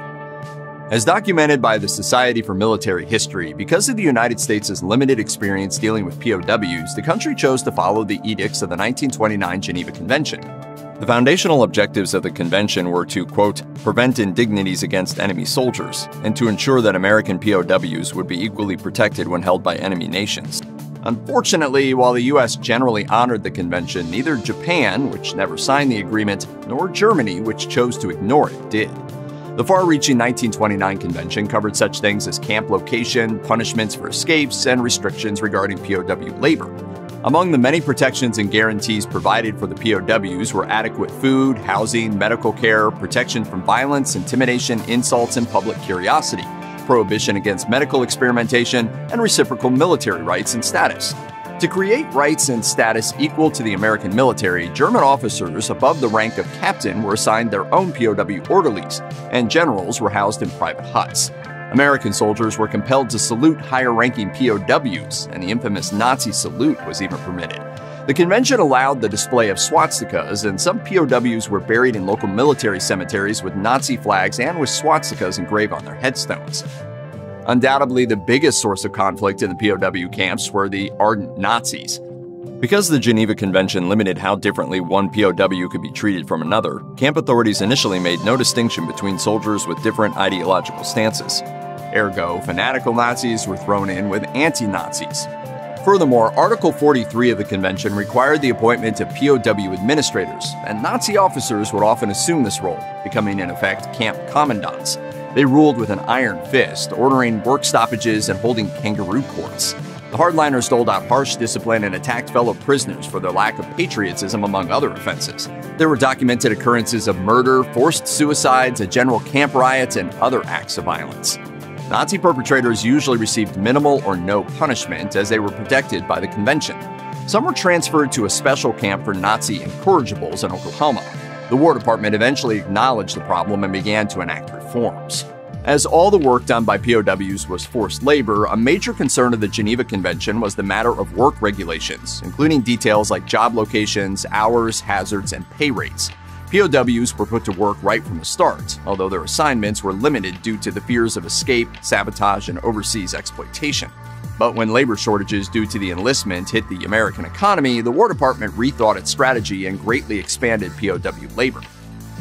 As documented by the Society for Military History, because of the United States' limited experience dealing with POWs, the country chose to follow the edicts of the 1929 Geneva Convention. The foundational objectives of the convention were to, quote, prevent indignities against enemy soldiers, and to ensure that American POWs would be equally protected when held by enemy nations. Unfortunately, while the U.S. generally honored the convention, neither Japan, which never signed the agreement, nor Germany, which chose to ignore it, did. The far-reaching 1929 convention covered such things as camp location, punishments for escapes, and restrictions regarding POW labor. Among the many protections and guarantees provided for the POWs were adequate food, housing, medical care, protection from violence, intimidation, insults, and public curiosity, prohibition against medical experimentation, and reciprocal military rights and status. To create rights and status equal to the American military, German officers above the rank of captain were assigned their own POW orderlies, and generals were housed in private huts. American soldiers were compelled to salute higher-ranking POWs, and the infamous Nazi salute was even permitted. The convention allowed the display of swastikas, and some POWs were buried in local military cemeteries with Nazi flags and with swastikas engraved on their headstones. Undoubtedly, the biggest source of conflict in the POW camps were the ardent Nazis. Because the Geneva Convention limited how differently one POW could be treated from another, camp authorities initially made no distinction between soldiers with different ideological stances. Ergo, fanatical Nazis were thrown in with anti-Nazis. Furthermore, Article 43 of the Convention required the appointment of POW administrators, and Nazi officers would often assume this role, becoming in effect camp commandants. They ruled with an iron fist, ordering work stoppages and holding kangaroo courts. The hardliners doled out harsh discipline and attacked fellow prisoners for their lack of patriotism, among other offenses. There were documented occurrences of murder, forced suicides, a general camp riot, and other acts of violence. Nazi perpetrators usually received minimal or no punishment as they were protected by the convention. Some were transferred to a special camp for Nazi incorrigibles in Oklahoma. The War Department eventually acknowledged the problem and began to enact reforms. As all the work done by POWs was forced labor, a major concern of the Geneva Convention was the matter of work regulations, including details like job locations, hours, hazards, and pay rates. POWs were put to work right from the start, although their assignments were limited due to the fears of escape, sabotage, and overseas exploitation. But when labor shortages due to the enlistment hit the American economy, the War Department rethought its strategy and greatly expanded POW labor.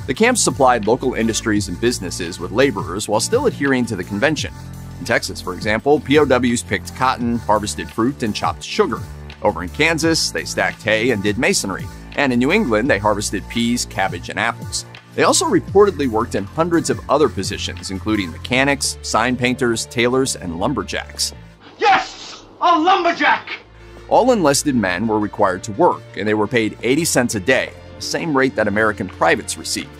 The camps supplied local industries and businesses with laborers while still adhering to the convention. In Texas, for example, POWs picked cotton, harvested fruit, and chopped sugar. Over in Kansas, they stacked hay and did masonry. And in New England, they harvested peas, cabbage, and apples. They also reportedly worked in hundreds of other positions, including mechanics, sign painters, tailors, and lumberjacks. Yes! A lumberjack! All enlisted men were required to work, and they were paid 80 cents a day, the same rate that American privates received.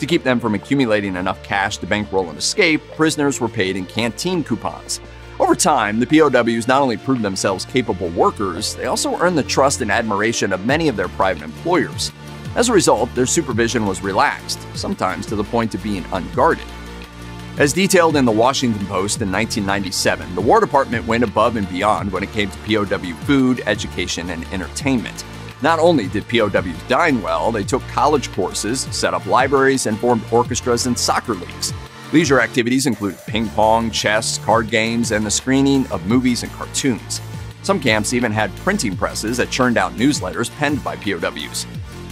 To keep them from accumulating enough cash to bankroll and escape, prisoners were paid in canteen coupons. Over time, the POWs not only proved themselves capable workers, they also earned the trust and admiration of many of their private employers. As a result, their supervision was relaxed, sometimes to the point of being unguarded. As detailed in the Washington Post in 1997, the War Department went above and beyond when it came to POW food, education, and entertainment. Not only did POWs dine well, they took college courses, set up libraries, and formed orchestras and soccer leagues. Leisure activities included ping pong, chess, card games, and the screening of movies and cartoons. Some camps even had printing presses that churned out newsletters penned by POWs.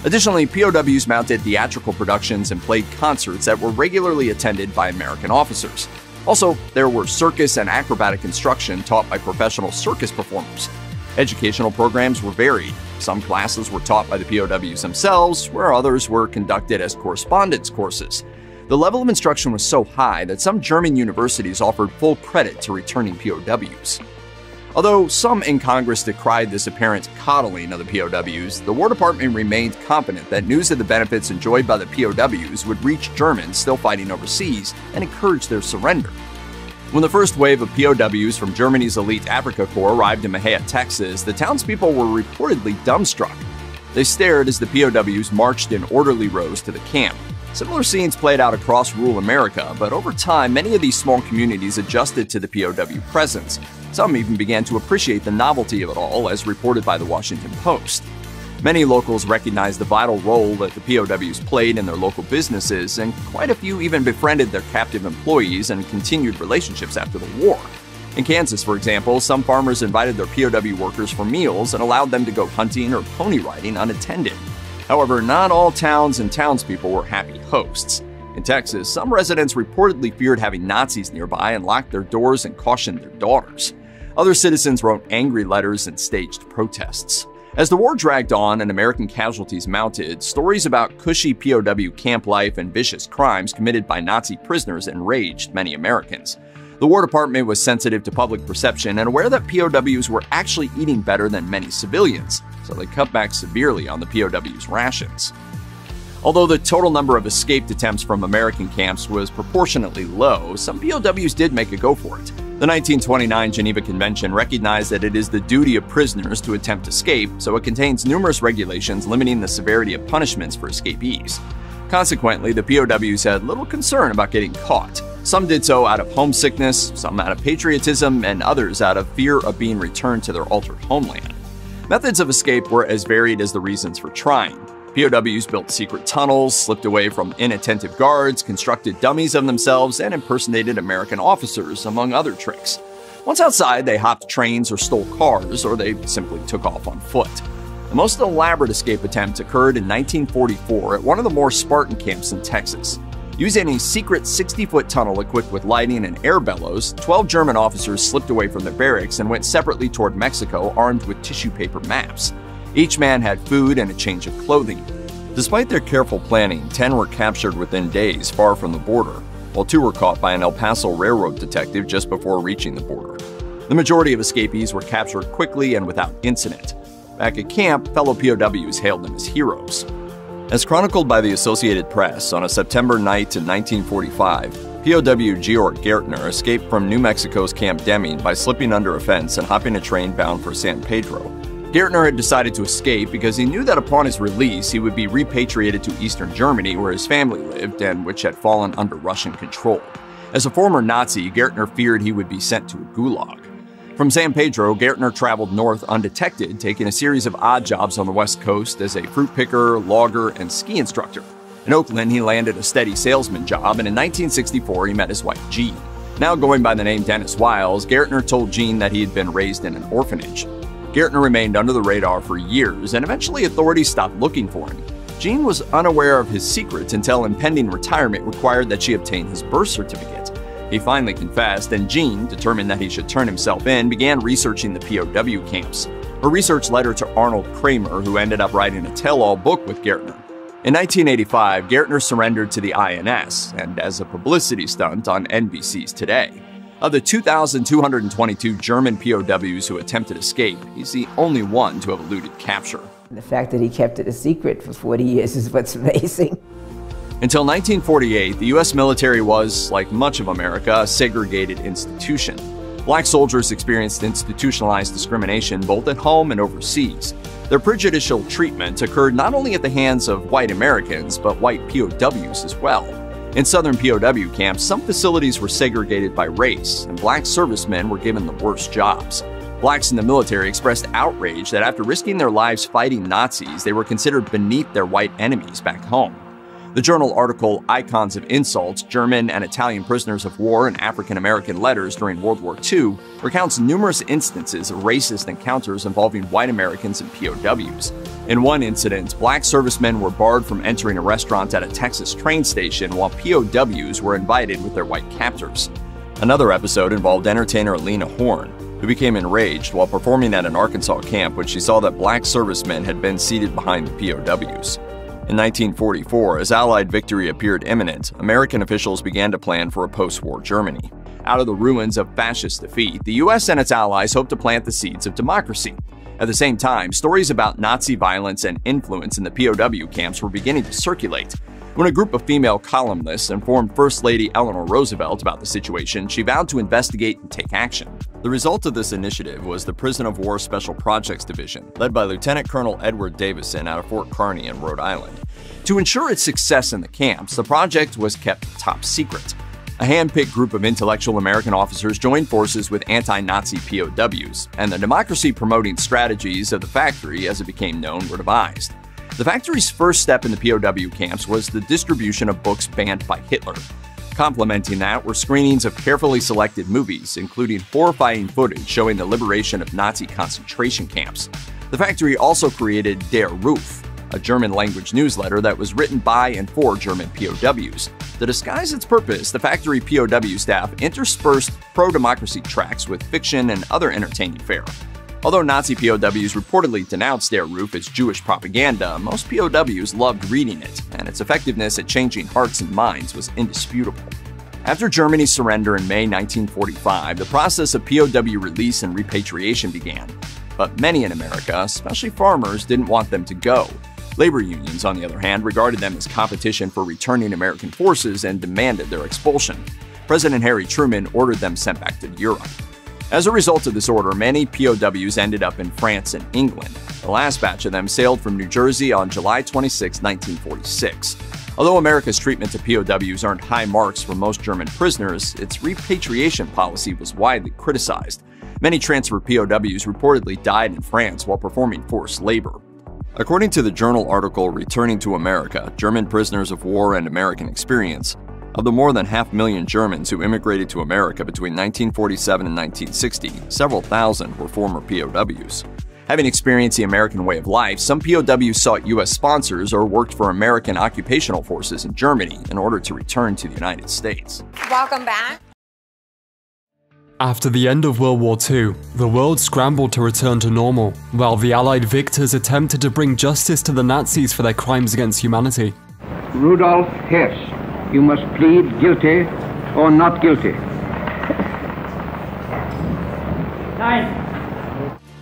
Additionally, POWs mounted theatrical productions and played concerts that were regularly attended by American officers. Also, there were circus and acrobatic instruction taught by professional circus performers. Educational programs were varied. Some classes were taught by the POWs themselves, where others were conducted as correspondence courses. The level of instruction was so high that some German universities offered full credit to returning POWs. Although some in Congress decried this apparent coddling of the POWs, the War Department remained confident that news of the benefits enjoyed by the POWs would reach Germans still fighting overseas and encourage their surrender. When the first wave of POWs from Germany's elite Africa Corps arrived in Mahia, Texas, the townspeople were reportedly dumbstruck. They stared as the POWs marched in orderly rows to the camp. Similar scenes played out across rural America, but over time, many of these small communities adjusted to the POW presence. Some even began to appreciate the novelty of it all, as reported by the Washington Post. Many locals recognized the vital role that the POWs played in their local businesses, and quite a few even befriended their captive employees and continued relationships after the war. In Kansas, for example, some farmers invited their POW workers for meals and allowed them to go hunting or pony riding unattended. However, not all towns and townspeople were happy hosts. In Texas, some residents reportedly feared having Nazis nearby and locked their doors and cautioned their daughters. Other citizens wrote angry letters and staged protests. As the war dragged on and American casualties mounted, stories about cushy POW camp life and vicious crimes committed by Nazi prisoners enraged many Americans. The War Department was sensitive to public perception and aware that POWs were actually eating better than many civilians, so they cut back severely on the POWs' rations. Although the total number of escaped attempts from American camps was proportionately low, some POWs did make a go for it. The 1929 Geneva Convention recognized that it is the duty of prisoners to attempt escape, so it contains numerous regulations limiting the severity of punishments for escapees. Consequently, the POWs had little concern about getting caught. Some did so out of homesickness, some out of patriotism, and others out of fear of being returned to their altered homeland. Methods of escape were as varied as the reasons for trying. POWs built secret tunnels, slipped away from inattentive guards, constructed dummies of themselves, and impersonated American officers, among other tricks. Once outside, they hopped trains or stole cars, or they simply took off on foot. The most elaborate escape attempt occurred in 1944 at one of the more Spartan camps in Texas. Using a secret 60-foot tunnel equipped with lighting and air bellows, 12 German officers slipped away from their barracks and went separately toward Mexico armed with tissue paper maps. Each man had food and a change of clothing. Despite their careful planning, 10 were captured within days far from the border, while 2 were caught by an El Paso railroad detective just before reaching the border. The majority of escapees were captured quickly and without incident. Back at camp, fellow POWs hailed them as heroes. As chronicled by the Associated Press, on a September night in 1945, POW Georg Gärtner escaped from New Mexico's Camp Deming by slipping under a fence and hopping a train bound for San Pedro. Gärtner had decided to escape because he knew that upon his release he would be repatriated to eastern Germany where his family lived and which had fallen under Russian control. As a former Nazi, Gärtner feared he would be sent to a gulag. From San Pedro, Gärtner traveled north undetected, taking a series of odd jobs on the West Coast as a fruit picker, logger, and ski instructor. In Oakland, he landed a steady salesman job, and in 1964, he met his wife, Jean. Now going by the name Dennis Wiles, Gärtner told Jean that he had been raised in an orphanage. Gärtner remained under the radar for years, and eventually authorities stopped looking for him. Jean was unaware of his secrets until impending retirement required that she obtain his birth certificate. He finally confessed, and Jean, determined that he should turn himself in, began researching the POW camps. Her research led her to Arnold Kramer, who ended up writing a tell-all book with Gärtner. In 1985, Gärtner surrendered to the INS, and as a publicity stunt on NBC's Today. Of the 2,222 German POWs who attempted escape, he's the only one to have eluded capture. The fact that he kept it a secret for 40 years is what's amazing. Until 1948, the U.S. military was, like much of America, a segregated institution. Black soldiers experienced institutionalized discrimination both at home and overseas. Their prejudicial treatment occurred not only at the hands of white Americans, but white POWs as well. In southern POW camps, some facilities were segregated by race, and black servicemen were given the worst jobs. Blacks in the military expressed outrage that after risking their lives fighting Nazis, they were considered beneath their white enemies back home. The journal article Icons of Insults, German and Italian Prisoners of War in African-American Letters During World War II recounts numerous instances of racist encounters involving white Americans and POWs. In one incident, black servicemen were barred from entering a restaurant at a Texas train station while POWs were invited with their white captors. Another episode involved entertainer Lena Horne, who became enraged while performing at an Arkansas camp when she saw that black servicemen had been seated behind the POWs. In 1944, as Allied victory appeared imminent, American officials began to plan for a post-war Germany. Out of the ruins of fascist defeat, the US and its allies hoped to plant the seeds of democracy. At the same time, stories about Nazi violence and influence in the POW camps were beginning to circulate. When a group of female columnists informed First Lady Eleanor Roosevelt about the situation, she vowed to investigate and take action. The result of this initiative was the Prison of War Special Projects Division, led by Lieutenant Colonel Edward Davison out of Fort Kearney in Rhode Island. To ensure its success in the camps, the project was kept top secret. A hand-picked group of intellectual American officers joined forces with anti-Nazi POWs, and the democracy-promoting strategies of the factory, as it became known, were devised. The factory's first step in the POW camps was the distribution of books banned by Hitler. Complementing that were screenings of carefully selected movies, including horrifying footage showing the liberation of Nazi concentration camps. The factory also created Der Ruf, a German-language newsletter that was written by and for German POWs. To disguise its purpose, the factory POW staff interspersed pro-democracy tracts with fiction and other entertaining fare. Although Nazi POWs reportedly denounced their roof as Jewish propaganda, most POWs loved reading it, and its effectiveness at changing hearts and minds was indisputable. After Germany's surrender in May 1945, the process of POW release and repatriation began. But many in America, especially farmers, didn't want them to go. Labor unions, on the other hand, regarded them as competition for returning American forces and demanded their expulsion. President Harry Truman ordered them sent back to Europe. As a result of this order, many POWs ended up in France and England. The last batch of them sailed from New Jersey on July 26, 1946. Although America's treatment to POWs earned high marks for most German prisoners, its repatriation policy was widely criticized. Many transfer POWs reportedly died in France while performing forced labor. According to the journal article Returning to America, German Prisoners of War and American Experience, of the more than half million Germans who immigrated to America between 1947 and 1960, several thousand were former POWs. Having experienced the American way of life, some POWs sought U.S. sponsors or worked for American occupational forces in Germany in order to return to the United States. Welcome back. After the end of World War II, the world scrambled to return to normal, while the Allied victors attempted to bring justice to the Nazis for their crimes against humanity. Rudolf Höss, you must plead guilty or not guilty. Nein.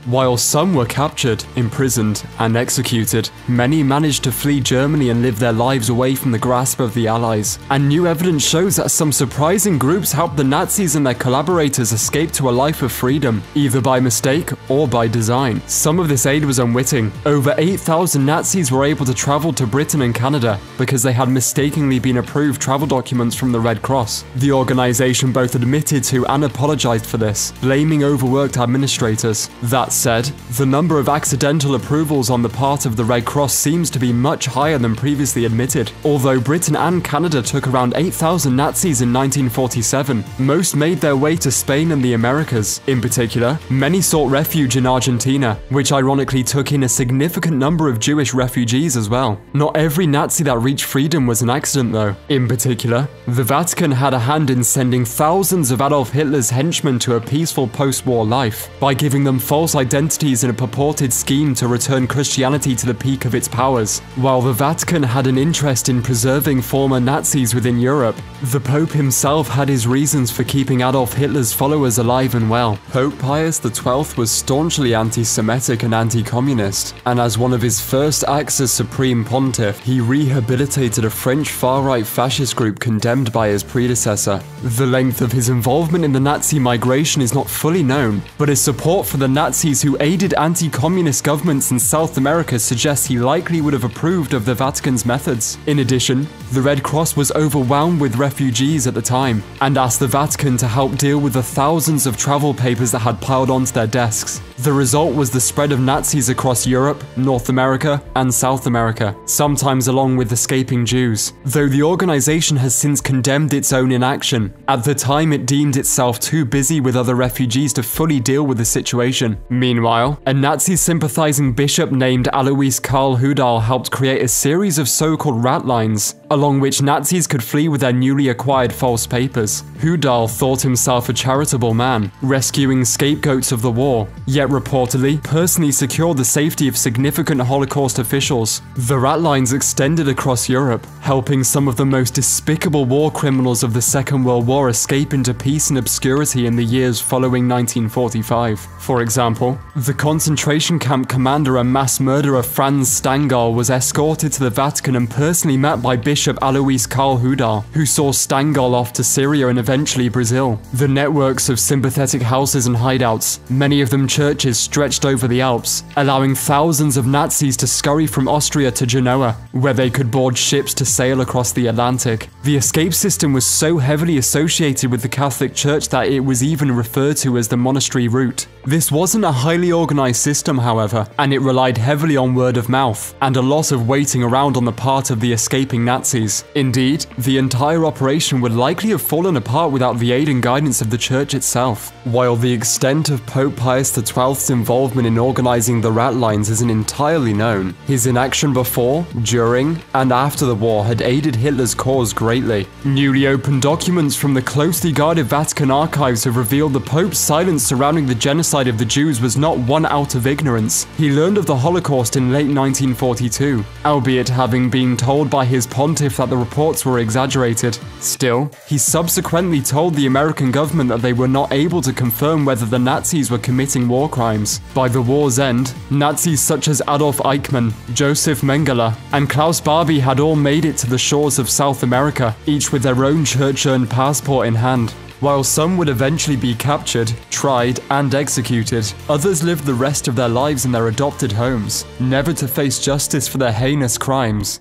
While some were captured, imprisoned, and executed, many managed to flee Germany and live their lives away from the grasp of the Allies. And new evidence shows that some surprising groups helped the Nazis and their collaborators escape to a life of freedom, either by mistake or by design. Some of this aid was unwitting. Over 8,000 Nazis were able to travel to Britain and Canada because they had mistakenly been approved travel documents from the Red Cross. The organization both admitted to and apologized for this, blaming overworked administrators. That said, the number of accidental approvals on the part of the Red Cross seems to be much higher than previously admitted. Although Britain and Canada took around 8,000 Nazis in 1947, most made their way to Spain and the Americas. In particular, many sought refuge in Argentina, which ironically took in a significant number of Jewish refugees as well. Not every Nazi that reached freedom was an accident though. In particular, the Vatican had a hand in sending thousands of Adolf Hitler's henchmen to a peaceful post-war life, by giving them false identities in a purported scheme to return Christianity to the peak of its powers. While the Vatican had an interest in preserving former Nazis within Europe, the Pope himself had his reasons for keeping Adolf Hitler's followers alive and well. Pope Pius XII was staunchly anti-Semitic and anti-communist, and as one of his first acts as Supreme Pontiff, he rehabilitated a French far-right fascist group condemned by his predecessor. The length of his involvement in the Nazi migration is not fully known, but his support for the Nazis who aided anti-communist governments in South America suggests he likely would have approved of the Vatican's methods. In addition, the Red Cross was overwhelmed with refugees at the time and asked the Vatican to help deal with the thousands of travel papers that had piled onto their desks. The result was the spread of Nazis across Europe, North America, and South America, sometimes along with escaping Jews, though the organization has since condemned its own inaction. At the time, it deemed itself too busy with other refugees to fully deal with the situation. Meanwhile, a Nazi-sympathizing bishop named Alois Karl Hudal helped create a series of so-called rat lines, along which Nazis could flee with their newly acquired false papers. Hudal thought himself a charitable man, rescuing scapegoats of the war, yet reportedly personally secured the safety of significant Holocaust officials. The rat lines extended across Europe, helping some of the most despicable war criminals of the Second World War escape into peace and obscurity in the years following 1945. For example, the concentration camp commander and mass murderer Franz Stangl was escorted to the Vatican and personally met by Bishop Alois Karl Hudal, who saw Stangl off to Syria and eventually Brazil. The networks of sympathetic houses and hideouts, many of them churches, stretched over the Alps, allowing thousands of Nazis to scurry from Austria to Genoa, where they could board ships to sail across the Atlantic. The escape system was so heavily associated with the Catholic Church that it was even referred to as the monastery route. This wasn't a highly organized system, however, and it relied heavily on word of mouth and a lot of waiting around on the part of the escaping Nazis. Indeed, the entire operation would likely have fallen apart without the aid and guidance of the Church itself. While the extent of Pope Pius XII's involvement in organizing the rat lines isn't entirely known, his inaction before, during, and after the war had aided Hitler's cause greatly. greatly. Newly opened documents from the closely guarded Vatican archives have revealed the Pope's silence surrounding the genocide of the Jews was not one out of ignorance. He learned of the Holocaust in late 1942, albeit having been told by his pontiff that the reports were exaggerated. Still, he subsequently told the American government that they were not able to confirm whether the Nazis were committing war crimes. By the war's end, Nazis such as Adolf Eichmann, Joseph Mengele, and Klaus Barbie had all made it to the shores of South America, each with their own church-urn passport in hand. While some would eventually be captured, tried, and executed, others lived the rest of their lives in their adopted homes, never to face justice for their heinous crimes.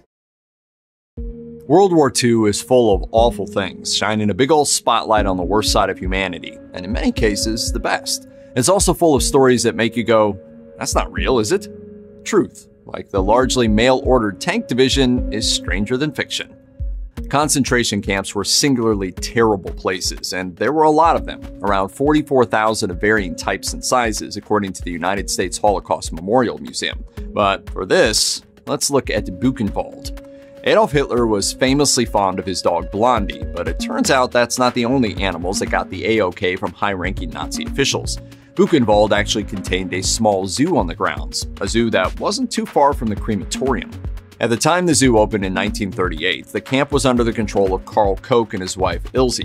World War II is full of awful things, shining a big old spotlight on the worst side of humanity, and in many cases, the best. It's also full of stories that make you go, that's not real, is it? Truth, like the largely mail-ordered tank division, is stranger than fiction. Concentration camps were singularly terrible places, and there were a lot of them, around 44,000 of varying types and sizes, according to the United States Holocaust Memorial Museum. But for this, let's look at Buchenwald. Adolf Hitler was famously fond of his dog Blondie, but it turns out that's not the only animals that got the A-OK from high-ranking Nazi officials. Buchenwald actually contained a small zoo on the grounds, a zoo that wasn't too far from the crematorium. At the time the zoo opened in 1938, the camp was under the control of Carl Koch and his wife, Ilse.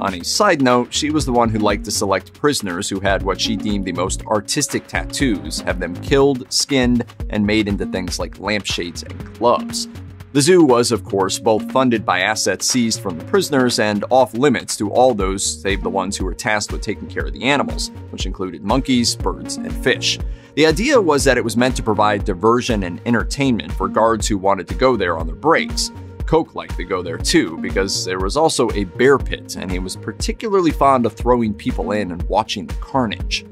On a side note, she was the one who liked to select prisoners who had what she deemed the most artistic tattoos, have them killed, skinned, and made into things like lampshades and gloves. The zoo was, of course, both funded by assets seized from the prisoners and off-limits to all those save the ones who were tasked with taking care of the animals, which included monkeys, birds, and fish. The idea was that it was meant to provide diversion and entertainment for guards who wanted to go there on their breaks. Koch liked to go there too, because there was also a bear pit, and he was particularly fond of throwing people in and watching the carnage.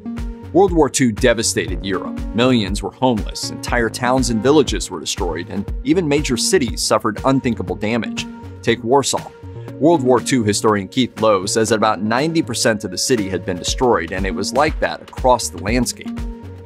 World War II devastated Europe. Millions were homeless, entire towns and villages were destroyed, and even major cities suffered unthinkable damage. Take Warsaw. World War II historian Keith Lowe says that about 90% of the city had been destroyed, and it was like that across the landscape.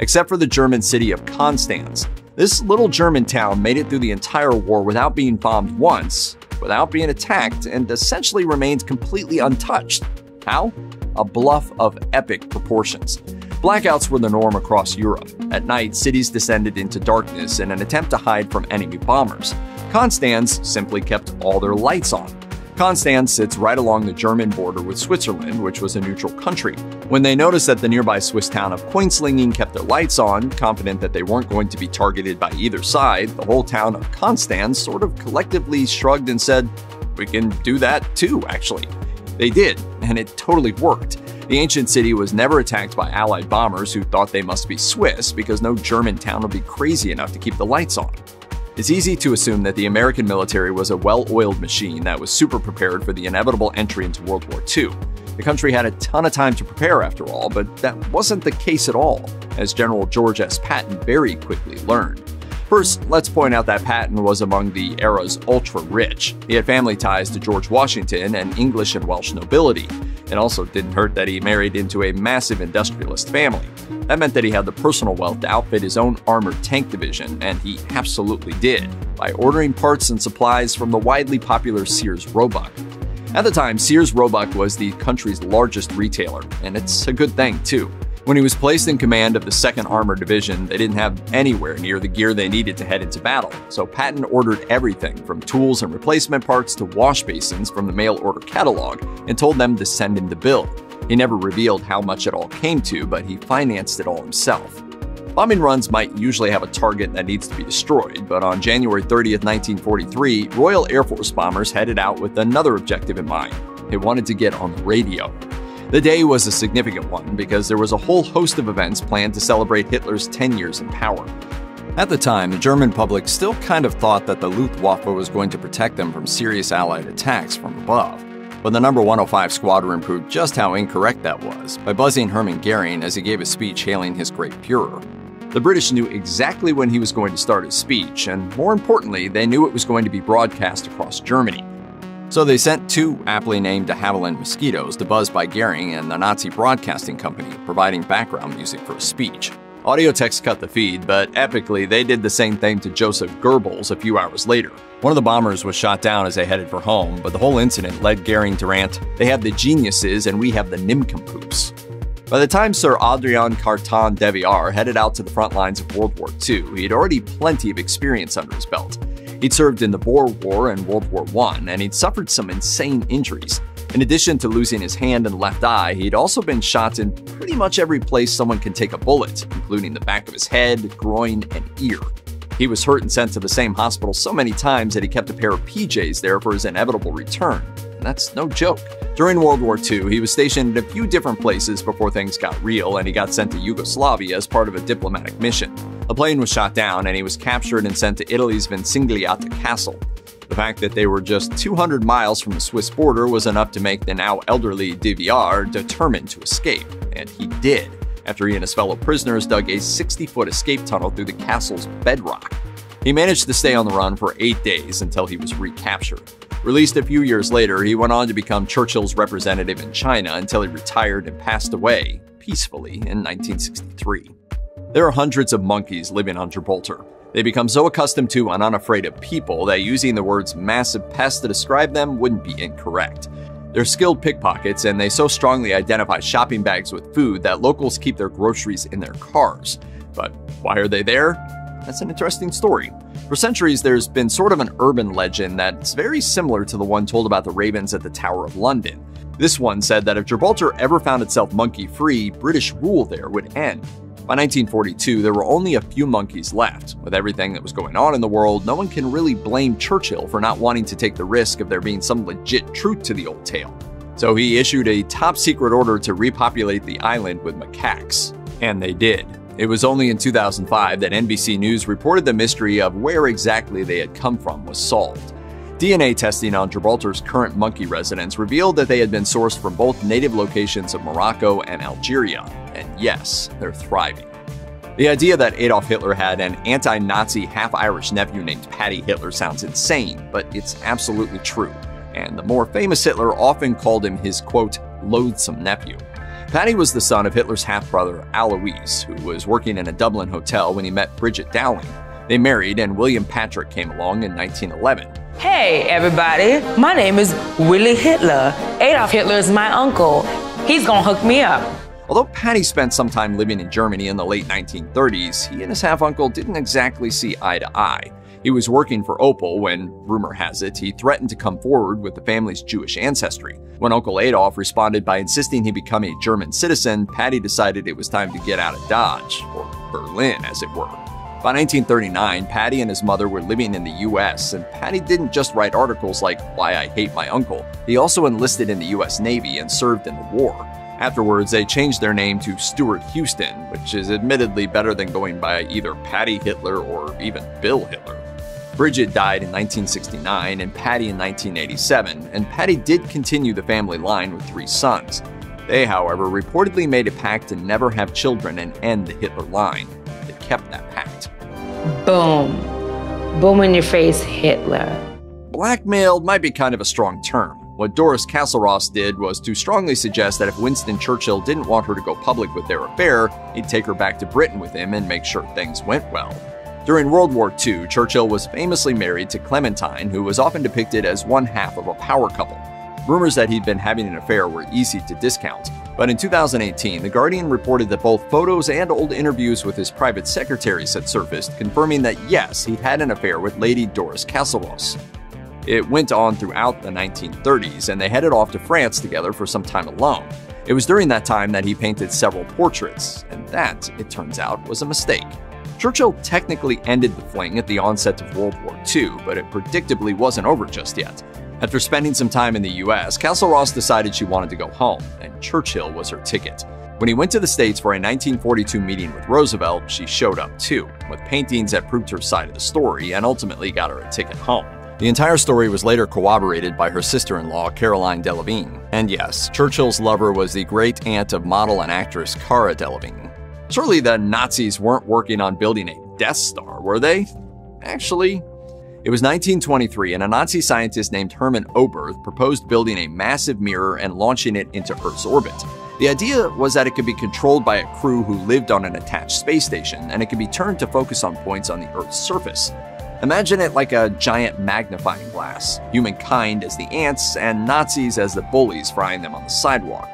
Except for the German city of Konstanz. This little German town made it through the entire war without being bombed once, without being attacked, and essentially remains completely untouched. How? A bluff of epic proportions. Blackouts were the norm across Europe. At night, cities descended into darkness in an attempt to hide from enemy bombers. Konstanz simply kept all their lights on. Konstanz sits right along the German border with Switzerland, which was a neutral country. When they noticed that the nearby Swiss town of Koinslingen kept their lights on, confident that they weren't going to be targeted by either side, the whole town of Konstanz sort of collectively shrugged and said, "We can do that too, actually." They did, and it totally worked. The ancient city was never attacked by Allied bombers who thought they must be Swiss because no German town would be crazy enough to keep the lights on. It's easy to assume that the American military was a well-oiled machine that was super prepared for the inevitable entry into World War II. The country had a ton of time to prepare after all, but that wasn't the case at all, as General George S. Patton very quickly learned. First, let's point out that Patton was among the era's ultra-rich. He had family ties to George Washington and English and Welsh nobility. It also didn't hurt that he married into a massive industrialist family. That meant that he had the personal wealth to outfit his own armored tank division, and he absolutely did, by ordering parts and supplies from the widely popular Sears Roebuck. At the time, Sears Roebuck was the country's largest retailer, and it's a good thing, too. When he was placed in command of the 2nd Armored Division, they didn't have anywhere near the gear they needed to head into battle, so Patton ordered everything from tools and replacement parts to wash basins from the mail-order catalog and told them to send him the bill. He never revealed how much it all came to, but he financed it all himself. Bombing runs might usually have a target that needs to be destroyed, but on January 30th, 1943, Royal Air Force bombers headed out with another objective in mind. They wanted to get on the radio. The day was a significant one because there was a whole host of events planned to celebrate Hitler's 10 years in power. At the time, the German public still kind of thought that the Luftwaffe was going to protect them from serious Allied attacks from above. But the number 105 squadron proved just how incorrect that was by buzzing Hermann Göring as he gave a speech hailing his great Führer. The British knew exactly when he was going to start his speech, and more importantly, they knew it was going to be broadcast across Germany. So they sent two aptly named de Havilland Mosquitoes to buzz by Göring and the Nazi Broadcasting Company, providing background music for a speech. Audio-Text cut the feed, but epically, they did the same thing to Joseph Goebbels a few hours later. One of the bombers was shot down as they headed for home, but the whole incident led Goering to rant, "They have the geniuses and we have the nincompoops." By the time Sir Adrian Cartan Deviar headed out to the front lines of World War II, he had already plenty of experience under his belt. He'd served in the Boer War and World War I, and he'd suffered some insane injuries. In addition to losing his hand and left eye, he'd also been shot in pretty much every place someone can take a bullet, including the back of his head, groin, and ear. He was hurt and sent to the same hospital so many times that he kept a pair of PJs there for his inevitable return. And that's no joke. During World War II, he was stationed in a few different places before things got real, and he got sent to Yugoslavia as part of a diplomatic mission. A plane was shot down, and he was captured and sent to Italy's Vincenziata Castle. The fact that they were just 200 miles from the Swiss border was enough to make the now elderly DVR determined to escape, and he did, after he and his fellow prisoners dug a 60-foot escape tunnel through the castle's bedrock. He managed to stay on the run for 8 days until he was recaptured. Released a few years later, he went on to become Churchill's representative in China until he retired and passed away, peacefully, in 1963. There are hundreds of monkeys living on Gibraltar. They become so accustomed to and unafraid of people that using the words massive pests to describe them wouldn't be incorrect. They're skilled pickpockets, and they so strongly identify shopping bags with food that locals keep their groceries in their cars. But why are they there? That's an interesting story. For centuries, there's been sort of an urban legend that's very similar to the one told about the ravens at the Tower of London. This one said that if Gibraltar ever found itself monkey-free, British rule there would end. By 1942, there were only a few monkeys left. With everything that was going on in the world, no one can really blame Churchill for not wanting to take the risk of there being some legit truth to the old tale. So he issued a top-secret order to repopulate the island with macaques. And they did. It was only in 2005 that NBC News reported the mystery of where exactly they had come from was solved. DNA testing on Gibraltar's current monkey residents revealed that they had been sourced from both native locations of Morocco and Algeria. And yes, they're thriving. The idea that Adolf Hitler had an anti-Nazi half-Irish nephew named Patty Hitler sounds insane, but it's absolutely true. And the more famous Hitler often called him his, quote, loathsome nephew. Patty was the son of Hitler's half-brother Alois, who was working in a Dublin hotel when he met Bridget Dowling. They married, and William Patrick came along in 1911. Hey, everybody, my name is Willy Hitler. Adolf Hitler is my uncle. He's gonna hook me up. Although Patty spent some time living in Germany in the late 1930s, he and his half-uncle didn't exactly see eye to eye. He was working for Opel when, rumor has it, he threatened to come forward with the family's Jewish ancestry. When Uncle Adolf responded by insisting he become a German citizen, Patty decided it was time to get out of Dodge, or Berlin, as it were. By 1939, Patty and his mother were living in the U.S., and Patty didn't just write articles like "Why I Hate My Uncle." He also enlisted in the U.S. Navy and served in the war. Afterwards, they changed their name to Stuart Houston, which is admittedly better than going by either Patty Hitler or even Bill Hitler. Bridget died in 1969 and Patty in 1987, and Patty did continue the family line with 3 sons. They, however, reportedly made a pact to never have children and end the Hitler line. They kept that pact. Boom. Boom in your face, Hitler. Blackmail might be kind of a strong term. What Doris Castleross did was to strongly suggest that if Winston Churchill didn't want her to go public with their affair, he'd take her back to Britain with him and make sure things went well. During World War II, Churchill was famously married to Clementine, who was often depicted as one half of a power couple. Rumors that he'd been having an affair were easy to discount, but in 2018, The Guardian reported that both photos and old interviews with his private secretaries had surfaced, confirming that yes, he had an affair with Lady Doris Castleross. It went on throughout the 1930s, and they headed off to France together for some time alone. It was during that time that he painted several portraits, and that, it turns out, was a mistake. Churchill technically ended the fling at the onset of World War II, but it predictably wasn't over just yet. After spending some time in the U.S., Castleross decided she wanted to go home, and Churchill was her ticket. When he went to the States for a 1942 meeting with Roosevelt, she showed up too, with paintings that proved her side of the story and ultimately got her a ticket home. The entire story was later corroborated by her sister-in-law, Caroline Delevingne. And yes, Churchill's lover was the great-aunt of model and actress Cara Delevingne. Surely the Nazis weren't working on building a Death Star, were they? Actually, it was 1923, and a Nazi scientist named Hermann Oberth proposed building a massive mirror and launching it into Earth's orbit. The idea was that it could be controlled by a crew who lived on an attached space station, and it could be turned to focus on points on the Earth's surface. Imagine it like a giant magnifying glass, humankind as the ants and Nazis as the bullies frying them on the sidewalk.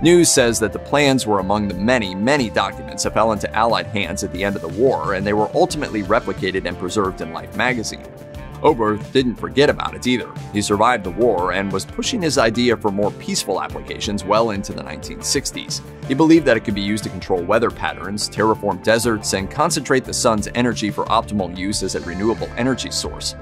News says that the plans were among the many, many documents that fell into Allied hands at the end of the war, and they were ultimately replicated and preserved in Life magazine. Oberth didn't forget about it either. He survived the war and was pushing his idea for more peaceful applications well into the 1960s. He believed that it could be used to control weather patterns, terraform deserts, and concentrate the sun's energy for optimal use as a renewable energy source.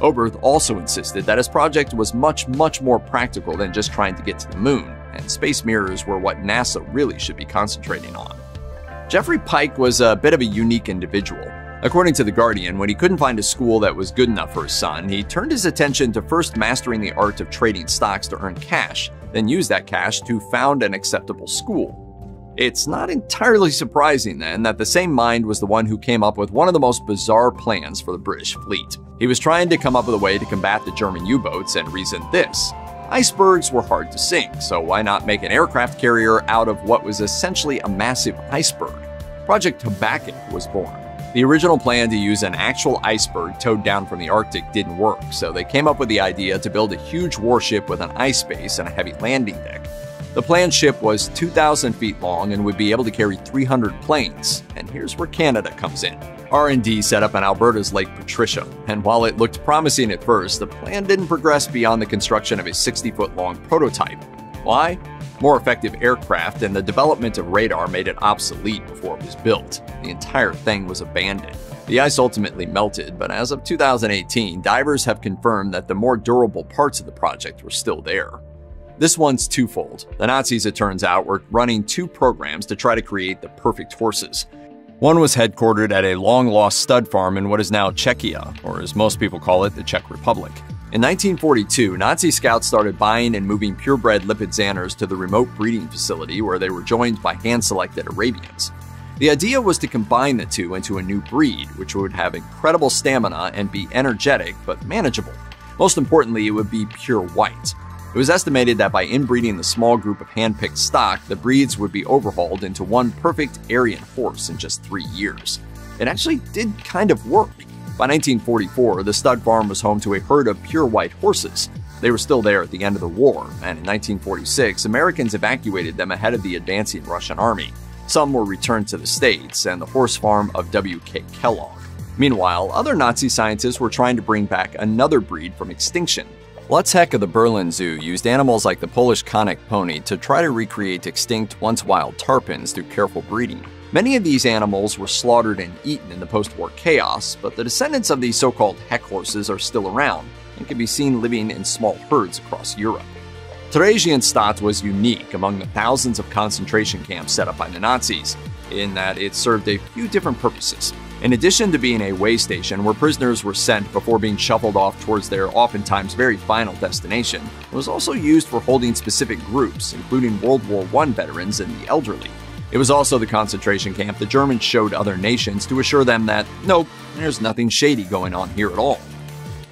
Oberth also insisted that his project was much, much more practical than just trying to get to the moon, and space mirrors were what NASA really should be concentrating on. Jeffrey Pike was a bit of a unique individual. According to The Guardian, when he couldn't find a school that was good enough for his son, he turned his attention to first mastering the art of trading stocks to earn cash, then used that cash to found an acceptable school. It's not entirely surprising, then, that the same mind was the one who came up with one of the most bizarre plans for the British fleet. He was trying to come up with a way to combat the German U-boats and reasoned this: icebergs were hard to sink, so why not make an aircraft carrier out of what was essentially a massive iceberg? Project Habakkuk was born. The original plan to use an actual iceberg towed down from the Arctic didn't work, so they came up with the idea to build a huge warship with an ice base and a heavy landing deck. The planned ship was 2,000 feet long and would be able to carry 300 planes. And here's where Canada comes in. R&D set up on Alberta's Lake Patricia, and while it looked promising at first, the plan didn't progress beyond the construction of a 60-foot-long prototype. Why? More effective aircraft and the development of radar made it obsolete before it was built. The entire thing was abandoned. The ice ultimately melted, but as of 2018, divers have confirmed that the more durable parts of the project were still there. This one's twofold. The Nazis, it turns out, were running two programs to try to create the perfect horses. One was headquartered at a long-lost stud farm in what is now Czechia, or as most people call it, the Czech Republic. In 1942, Nazi scouts started buying and moving purebred Lipizzaner to the remote breeding facility where they were joined by hand-selected Arabians. The idea was to combine the two into a new breed, which would have incredible stamina and be energetic but manageable. Most importantly, it would be pure white. It was estimated that by inbreeding the small group of hand-picked stock, the breeds would be overhauled into one perfect Aryan horse in just 3 years. It actually did kind of work. By 1944, the stud farm was home to a herd of pure white horses. They were still there at the end of the war, and in 1946, Americans evacuated them ahead of the advancing Russian army. Some were returned to the States and the horse farm of W.K. Kellogg. Meanwhile, other Nazi scientists were trying to bring back another breed from extinction. Lutz Heck of the Berlin Zoo used animals like the Polish Conic pony to try to recreate extinct once-wild tarpons through careful breeding. Many of these animals were slaughtered and eaten in the post-war chaos, but the descendants of these so-called Heck horses are still around and can be seen living in small herds across Europe. Theresienstadt was unique among the thousands of concentration camps set up by the Nazis, in that it served a few different purposes. In addition to being a way station where prisoners were sent before being shuffled off towards their oftentimes very final destination, it was also used for holding specific groups, including World War I veterans and the elderly. It was also the concentration camp the Germans showed other nations to assure them that, nope, there's nothing shady going on here at all.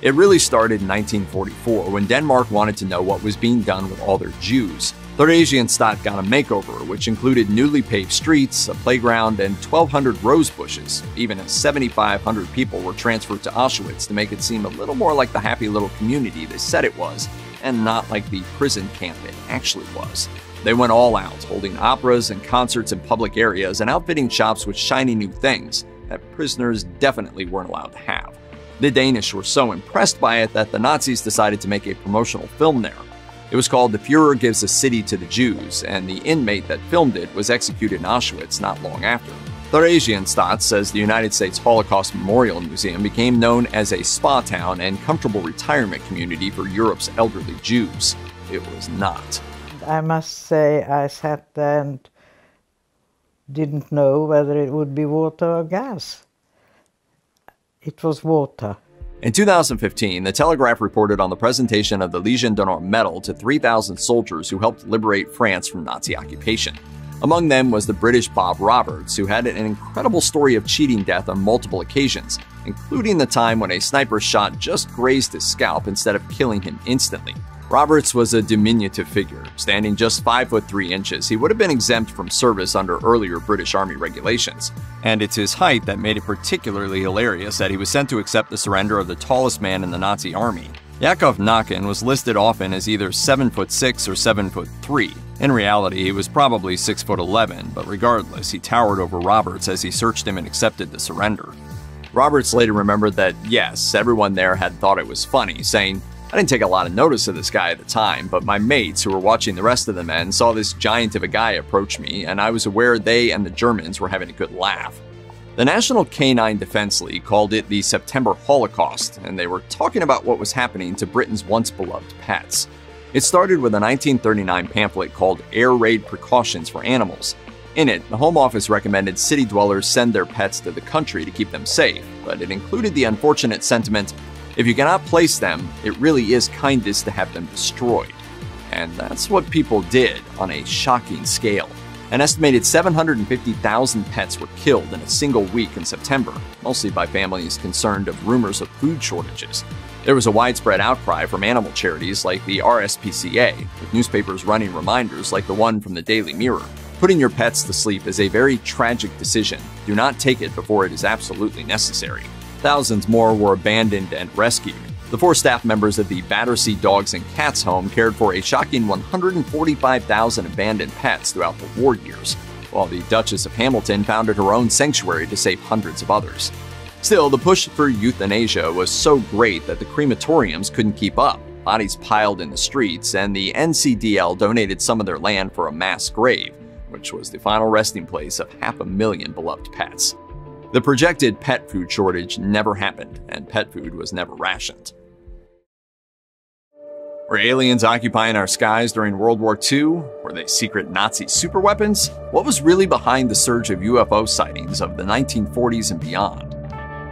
It really started in 1944 when Denmark wanted to know what was being done with all their Jews. Theresienstadt got a makeover, which included newly paved streets, a playground, and 1,200 rose bushes, even as 7,500 people were transferred to Auschwitz to make it seem a little more like the happy little community they said it was, and not like the prison camp it actually was. They went all out, holding operas and concerts in public areas and outfitting shops with shiny new things that prisoners definitely weren't allowed to have. The Danish were so impressed by it that the Nazis decided to make a promotional film there. It was called The Fuhrer Gives a City to the Jews, and the inmate that filmed it was executed in Auschwitz not long after. Theresienstadt says the United States Holocaust Memorial Museum became known as a spa town and comfortable retirement community for Europe's elderly Jews. It was not. I must say I sat there and didn't know whether it would be water or gas. It was water. In 2015, The Telegraph reported on the presentation of the Légion d'Honneur medal to 3,000 soldiers who helped liberate France from Nazi occupation. Among them was the British Bob Roberts, who had an incredible story of cheating death on multiple occasions, including the time when a sniper shot just grazed his scalp instead of killing him instantly. Roberts was a diminutive figure, standing just 5'3". He would have been exempt from service under earlier British Army regulations, and it's his height that made it particularly hilarious that he was sent to accept the surrender of the tallest man in the Nazi army. Yakov Nakin was listed often as either 7'6" or 7'3". In reality, he was probably 6'11", but regardless, he towered over Roberts as he searched him and accepted the surrender. Roberts later remembered that, yes, everyone there had thought it was funny, saying, "I didn't take a lot of notice of this guy at the time, but my mates who were watching the rest of the men saw this giant of a guy approach me, and I was aware they and the Germans were having a good laugh." The National Canine Defense League called it the September Holocaust, and they were talking about what was happening to Britain's once-beloved pets. It started with a 1939 pamphlet called Air Raid Precautions for Animals. In it, the Home Office recommended city dwellers send their pets to the country to keep them safe, but it included the unfortunate sentiment, "If you cannot place them, it really is kindest to have them destroyed." And that's what people did on a shocking scale. An estimated 750,000 pets were killed in a single week in September, mostly by families concerned of rumors of food shortages. There was a widespread outcry from animal charities like the RSPCA, with newspapers running reminders like the one from the Daily Mirror. "Putting your pets to sleep is a very tragic decision. Do not take it before it is absolutely necessary." Thousands more were abandoned and rescued. The 4 staff members of the Battersea Dogs and Cats Home cared for a shocking 145,000 abandoned pets throughout the war years, while the Duchess of Hamilton founded her own sanctuary to save hundreds of others. Still, the push for euthanasia was so great that the crematoriums couldn't keep up, bodies piled in the streets, and the NCDL donated some of their land for a mass grave, which was the final resting place of 500,000 beloved pets. The projected pet food shortage never happened, and pet food was never rationed. Were aliens occupying our skies during World War II? Were they secret Nazi superweapons? What was really behind the surge of UFO sightings of the 1940s and beyond?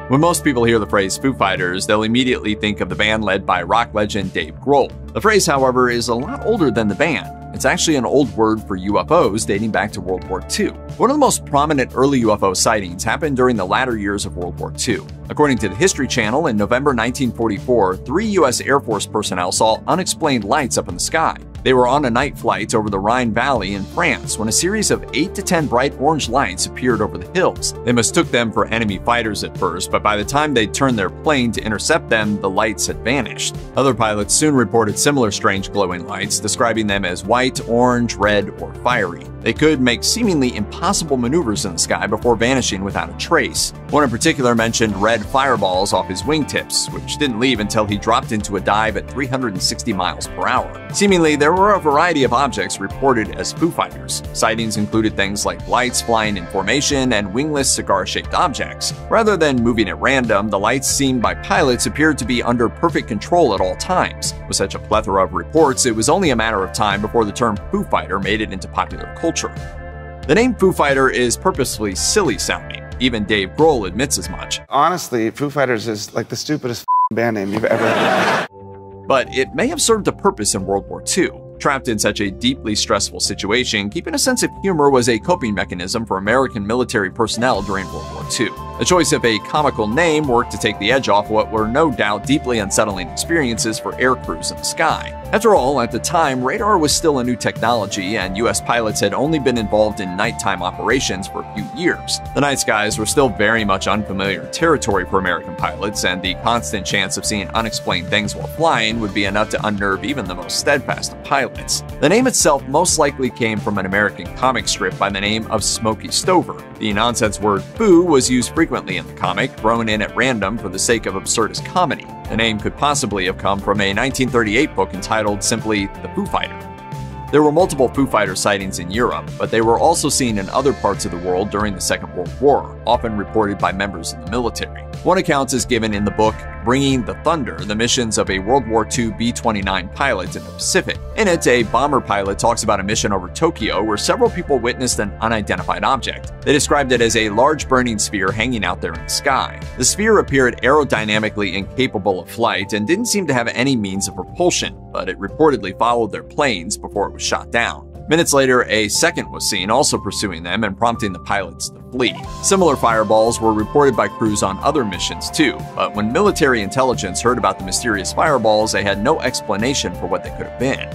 When most people hear the phrase Foo Fighters, they'll immediately think of the band led by rock legend Dave Grohl. The phrase, however, is a lot older than the band. It's actually an old word for UFOs dating back to World War II. One of the most prominent early UFO sightings happened during the latter years of World War II. According to the History Channel, in November 1944, 3 U.S. Air Force personnel saw unexplained lights up in the sky. They were on a night flight over the Rhine Valley in France when a series of 8 to 10 bright orange lights appeared over the hills. They mistook them for enemy fighters at first, but by the time they turned their plane to intercept them, the lights had vanished. Other pilots soon reported similar strange glowing lights, describing them as white, orange, red, or fiery. They could make seemingly impossible maneuvers in the sky before vanishing without a trace. One in particular mentioned red fireballs off his wingtips, which didn't leave until he dropped into a dive at 360 miles per hour. Seemingly, there were a variety of objects reported as Foo Fighters. Sightings included things like lights flying in formation and wingless cigar-shaped objects. Rather than moving at random, the lights seen by pilots appeared to be under perfect control at all times. With such a plethora of reports, it was only a matter of time before the term Foo Fighter made it into popular culture. The name Foo Fighter is purposefully silly-sounding. Even Dave Grohl admits as much. Honestly, Foo Fighters is like the stupidest band name you've ever heard. But it may have served a purpose in World War II. Trapped in such a deeply stressful situation, keeping a sense of humor was a coping mechanism for American military personnel during World War II. The choice of a comical name worked to take the edge off what were no doubt deeply unsettling experiences for air crews in the sky. After all, at the time, radar was still a new technology, and U.S. pilots had only been involved in nighttime operations for a few years. The night skies were still very much unfamiliar territory for American pilots, and the constant chance of seeing unexplained things while flying would be enough to unnerve even the most steadfast of pilots. The name itself most likely came from an American comic strip by the name of Smokey Stover. The nonsense word Foo was used frequently in the comic, thrown in at random for the sake of absurdist comedy. The name could possibly have come from a 1938 book entitled simply The Foo Fighter. There were multiple Foo Fighter sightings in Europe, but they were also seen in other parts of the world during the Second World War, often reported by members of the military. One account is given in the book Bringing the Thunder, the missions of a World War II B-29 pilot in the Pacific. In it, a bomber pilot talks about a mission over Tokyo where several people witnessed an unidentified object. They described it as a large burning sphere hanging out there in the sky. The sphere appeared aerodynamically incapable of flight and didn't seem to have any means of propulsion, but it reportedly followed their planes before it was shot down. Minutes later, a second was seen also pursuing them and prompting the pilots to flee. Lee. Similar fireballs were reported by crews on other missions too, but when military intelligence heard about the mysterious fireballs, they had no explanation for what they could have been.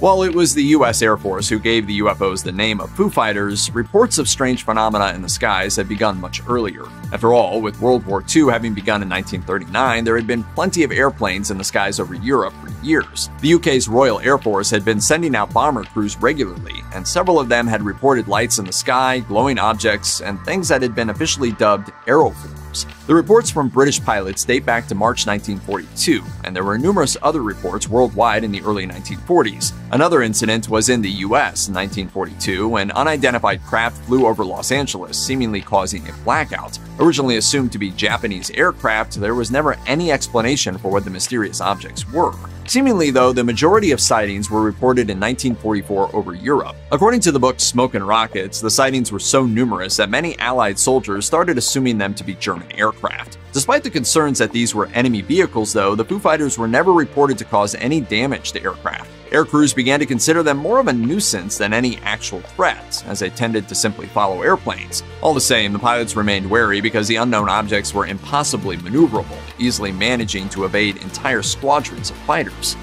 While it was the U.S. Air Force who gave the UFOs the name of Foo Fighters, reports of strange phenomena in the skies had begun much earlier. After all, with World War II having begun in 1939, there had been plenty of airplanes in the skies over Europe for years. The UK's Royal Air Force had been sending out bomber crews regularly, and several of them had reported lights in the sky, glowing objects, and things that had been officially dubbed aeroforms. The reports from British pilots date back to March 1942, and there were numerous other reports worldwide in the early 1940s. Another incident was in the US in 1942, when unidentified craft flew over Los Angeles, seemingly causing a blackout. Originally assumed to be Japanese aircraft, there was never any explanation for what the mysterious objects were. Seemingly, though, the majority of sightings were reported in 1944 over Europe. According to the book Smoke and Rockets, the sightings were so numerous that many Allied soldiers started assuming them to be German aircraft. Despite the concerns that these were enemy vehicles, though, the Foo Fighters were never reported to cause any damage to aircraft. Air crews began to consider them more of a nuisance than any actual threat, as they tended to simply follow airplanes. All the same, the pilots remained wary because the unknown objects were impossibly maneuverable, easily managing to evade entire squadrons of fighters.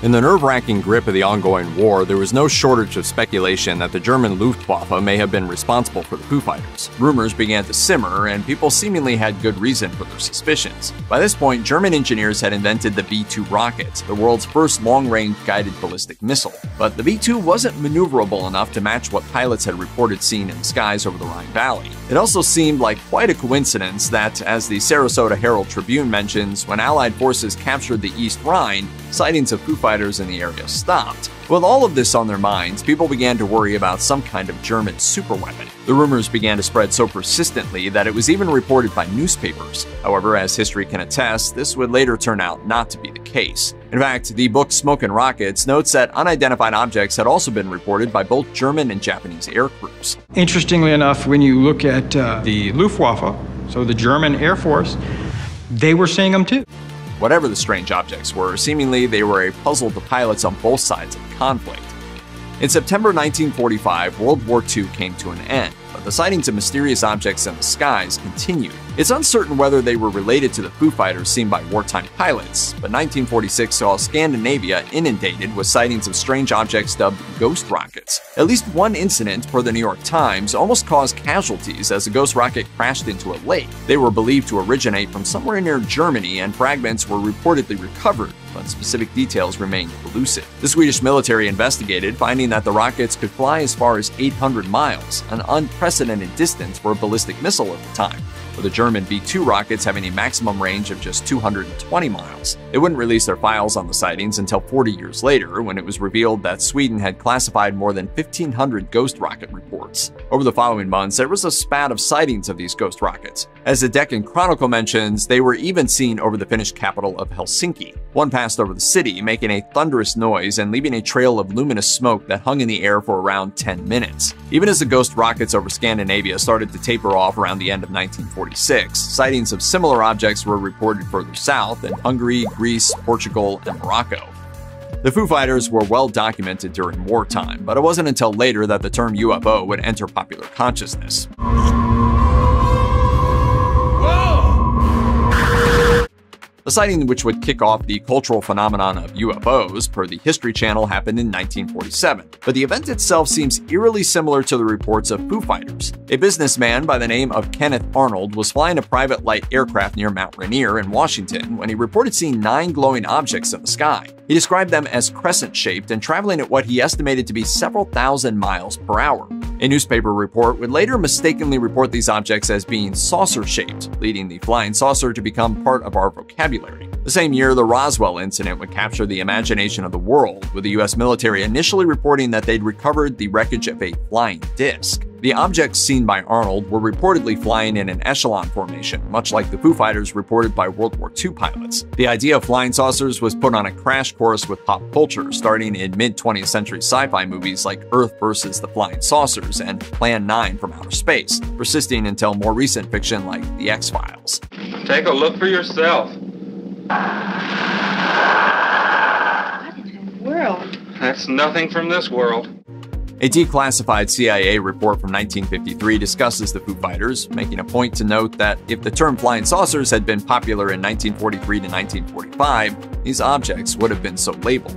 In the nerve-wracking grip of the ongoing war, there was no shortage of speculation that the German Luftwaffe may have been responsible for the Foo Fighters. Rumors began to simmer, and people seemingly had good reason for their suspicions. By this point, German engineers had invented the V-2 rocket, the world's first long-range guided ballistic missile. But the V-2 wasn't maneuverable enough to match what pilots had reported seeing in the skies over the Rhine Valley. It also seemed like quite a coincidence that, as the Sarasota Herald-Tribune mentions, when Allied forces captured the East Rhine, sightings of Foo Fighters in the area stopped. With all of this on their minds, people began to worry about some kind of German superweapon. The rumors began to spread so persistently that it was even reported by newspapers. However, as history can attest, this would later turn out not to be the case. In fact, the book Smoke and Rockets notes that unidentified objects had also been reported by both German and Japanese air crews. Interestingly enough, when you look at the Luftwaffe, so the German Air Force, they were seeing them too. Whatever the strange objects were, seemingly they were a puzzle to pilots on both sides of the conflict. In September 1945, World War II came to an end, but the sightings of mysterious objects in the skies continued. It's uncertain whether they were related to the Foo Fighters seen by wartime pilots, but 1946 saw Scandinavia inundated with sightings of strange objects dubbed ghost rockets. At least one incident, per the New York Times, almost caused casualties as a ghost rocket crashed into a lake. They were believed to originate from somewhere near Germany, and fragments were reportedly recovered, but specific details remained elusive. The Swedish military investigated, finding that the rockets could fly as far as 800 miles, an unprecedented distance for a ballistic missile at the time, with the German V-2 rockets having a maximum range of just 220 miles. They wouldn't release their files on the sightings until 40 years later, when it was revealed that Sweden had classified more than 1,500 ghost rocket reports. Over the following months, there was a spat of sightings of these ghost rockets. As the Deccan Chronicle mentions, they were even seen over the Finnish capital of Helsinki. One passed over the city, making a thunderous noise and leaving a trail of luminous smoke that hung in the air for around 10 minutes. Even as the ghost rockets over Scandinavia started to taper off around the end of 1946, sightings of similar objects were reported further south in Hungary, Greece, Portugal, and Morocco. The Foo Fighters were well documented during wartime, but it wasn't until later that the term UFO would enter popular consciousness. The sighting which would kick off the cultural phenomenon of UFOs, per the History Channel, happened in 1947, but the event itself seems eerily similar to the reports of Foo Fighters. A businessman by the name of Kenneth Arnold was flying a private light aircraft near Mount Rainier in Washington when he reported seeing 9 glowing objects in the sky. He described them as crescent-shaped and traveling at what he estimated to be several thousand miles per hour. A newspaper report would later mistakenly report these objects as being saucer-shaped, leading the flying saucer to become part of our vocabulary. The same year, the Roswell incident would capture the imagination of the world, with the U.S. military initially reporting that they'd recovered the wreckage of a flying disc. The objects seen by Arnold were reportedly flying in an echelon formation, much like the Foo Fighters reported by World War II pilots. The idea of flying saucers was put on a crash course with pop culture, starting in mid-20th century sci-fi movies like Earth vs. the Flying Saucers and Plan 9 from Outer Space, persisting until more recent fiction like The X-Files. Take a look for yourself. What in the world? That's nothing from this world. A declassified CIA report from 1953 discusses the Foo Fighters, making a point to note that if the term flying saucers had been popular in 1943 to 1945, these objects would have been so labeled.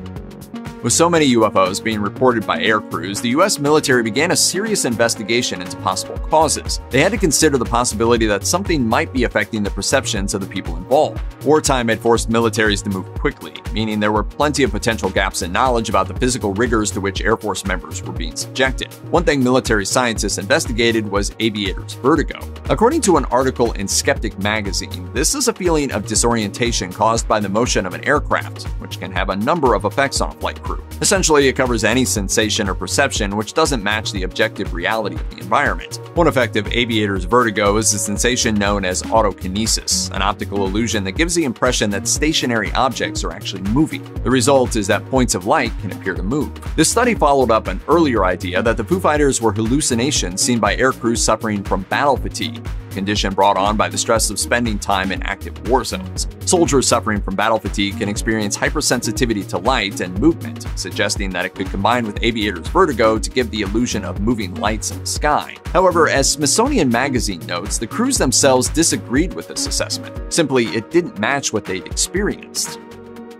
With so many UFOs being reported by air crews, the U.S. military began a serious investigation into possible causes. They had to consider the possibility that something might be affecting the perceptions of the people involved. Wartime had forced militaries to move quickly, meaning there were plenty of potential gaps in knowledge about the physical rigors to which Air Force members were being subjected. One thing military scientists investigated was aviators' vertigo. According to an article in Skeptic magazine, this is a feeling of disorientation caused by the motion of an aircraft, which can have a number of effects on a flight crew. Essentially, it covers any sensation or perception which doesn't match the objective reality of the environment. One effect of aviator's vertigo is the sensation known as autokinesis, an optical illusion that gives the impression that stationary objects are actually moving. The result is that points of light can appear to move. This study followed up an earlier idea that the Foo Fighters were hallucinations seen by aircrews suffering from battle fatigue, a condition brought on by the stress of spending time in active war zones. Soldiers suffering from battle fatigue can experience hypersensitivity to light and movement, suggesting that it could combine with aviators' vertigo to give the illusion of moving lights in the sky. However, as Smithsonian Magazine notes, the crews themselves disagreed with this assessment. Simply, it didn't match what they'd experienced.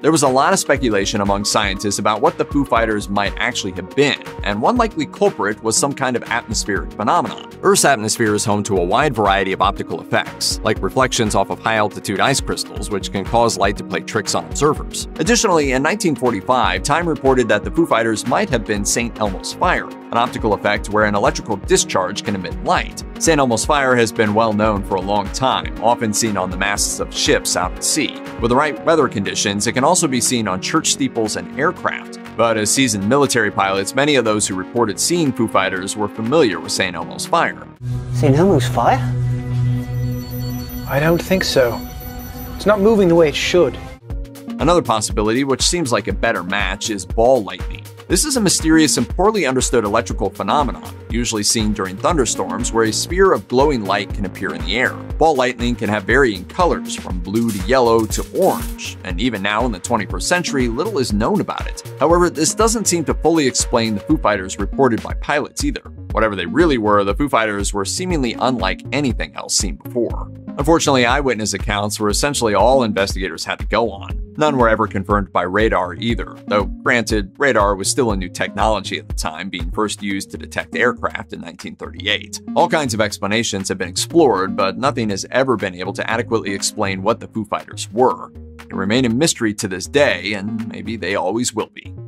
There was a lot of speculation among scientists about what the Foo Fighters might actually have been, and one likely culprit was some kind of atmospheric phenomenon. Earth's atmosphere is home to a wide variety of optical effects, like reflections off of high-altitude ice crystals, which can cause light to play tricks on observers. Additionally, in 1945, Time reported that the Foo Fighters might have been St. Elmo's Fire, an optical effect where an electrical discharge can emit light. St. Elmo's Fire has been well known for a long time, often seen on the masts of ships out at sea. With the right weather conditions, it can also be seen on church steeples and aircraft. But as seasoned military pilots, many of those who reported seeing Foo Fighters were familiar with St. Elmo's Fire. St. Elmo's Fire? I don't think so. It's not moving the way it should. Another possibility, which seems like a better match, is ball lightning. This is a mysterious and poorly understood electrical phenomenon, usually seen during thunderstorms, where a sphere of glowing light can appear in the air. Ball lightning can have varying colors, from blue to yellow to orange, and even now in the 21st century, little is known about it. However, this doesn't seem to fully explain the Foo Fighters reported by pilots either. Whatever they really were, the Foo Fighters were seemingly unlike anything else seen before. Unfortunately, eyewitness accounts were essentially all investigators had to go on. None were ever confirmed by radar either, though granted, radar was still a new technology at the time, being first used to detect aircraft in 1938. All kinds of explanations have been explored, but nothing has ever been able to adequately explain what the Foo Fighters were. They remain a mystery to this day, and maybe they always will be.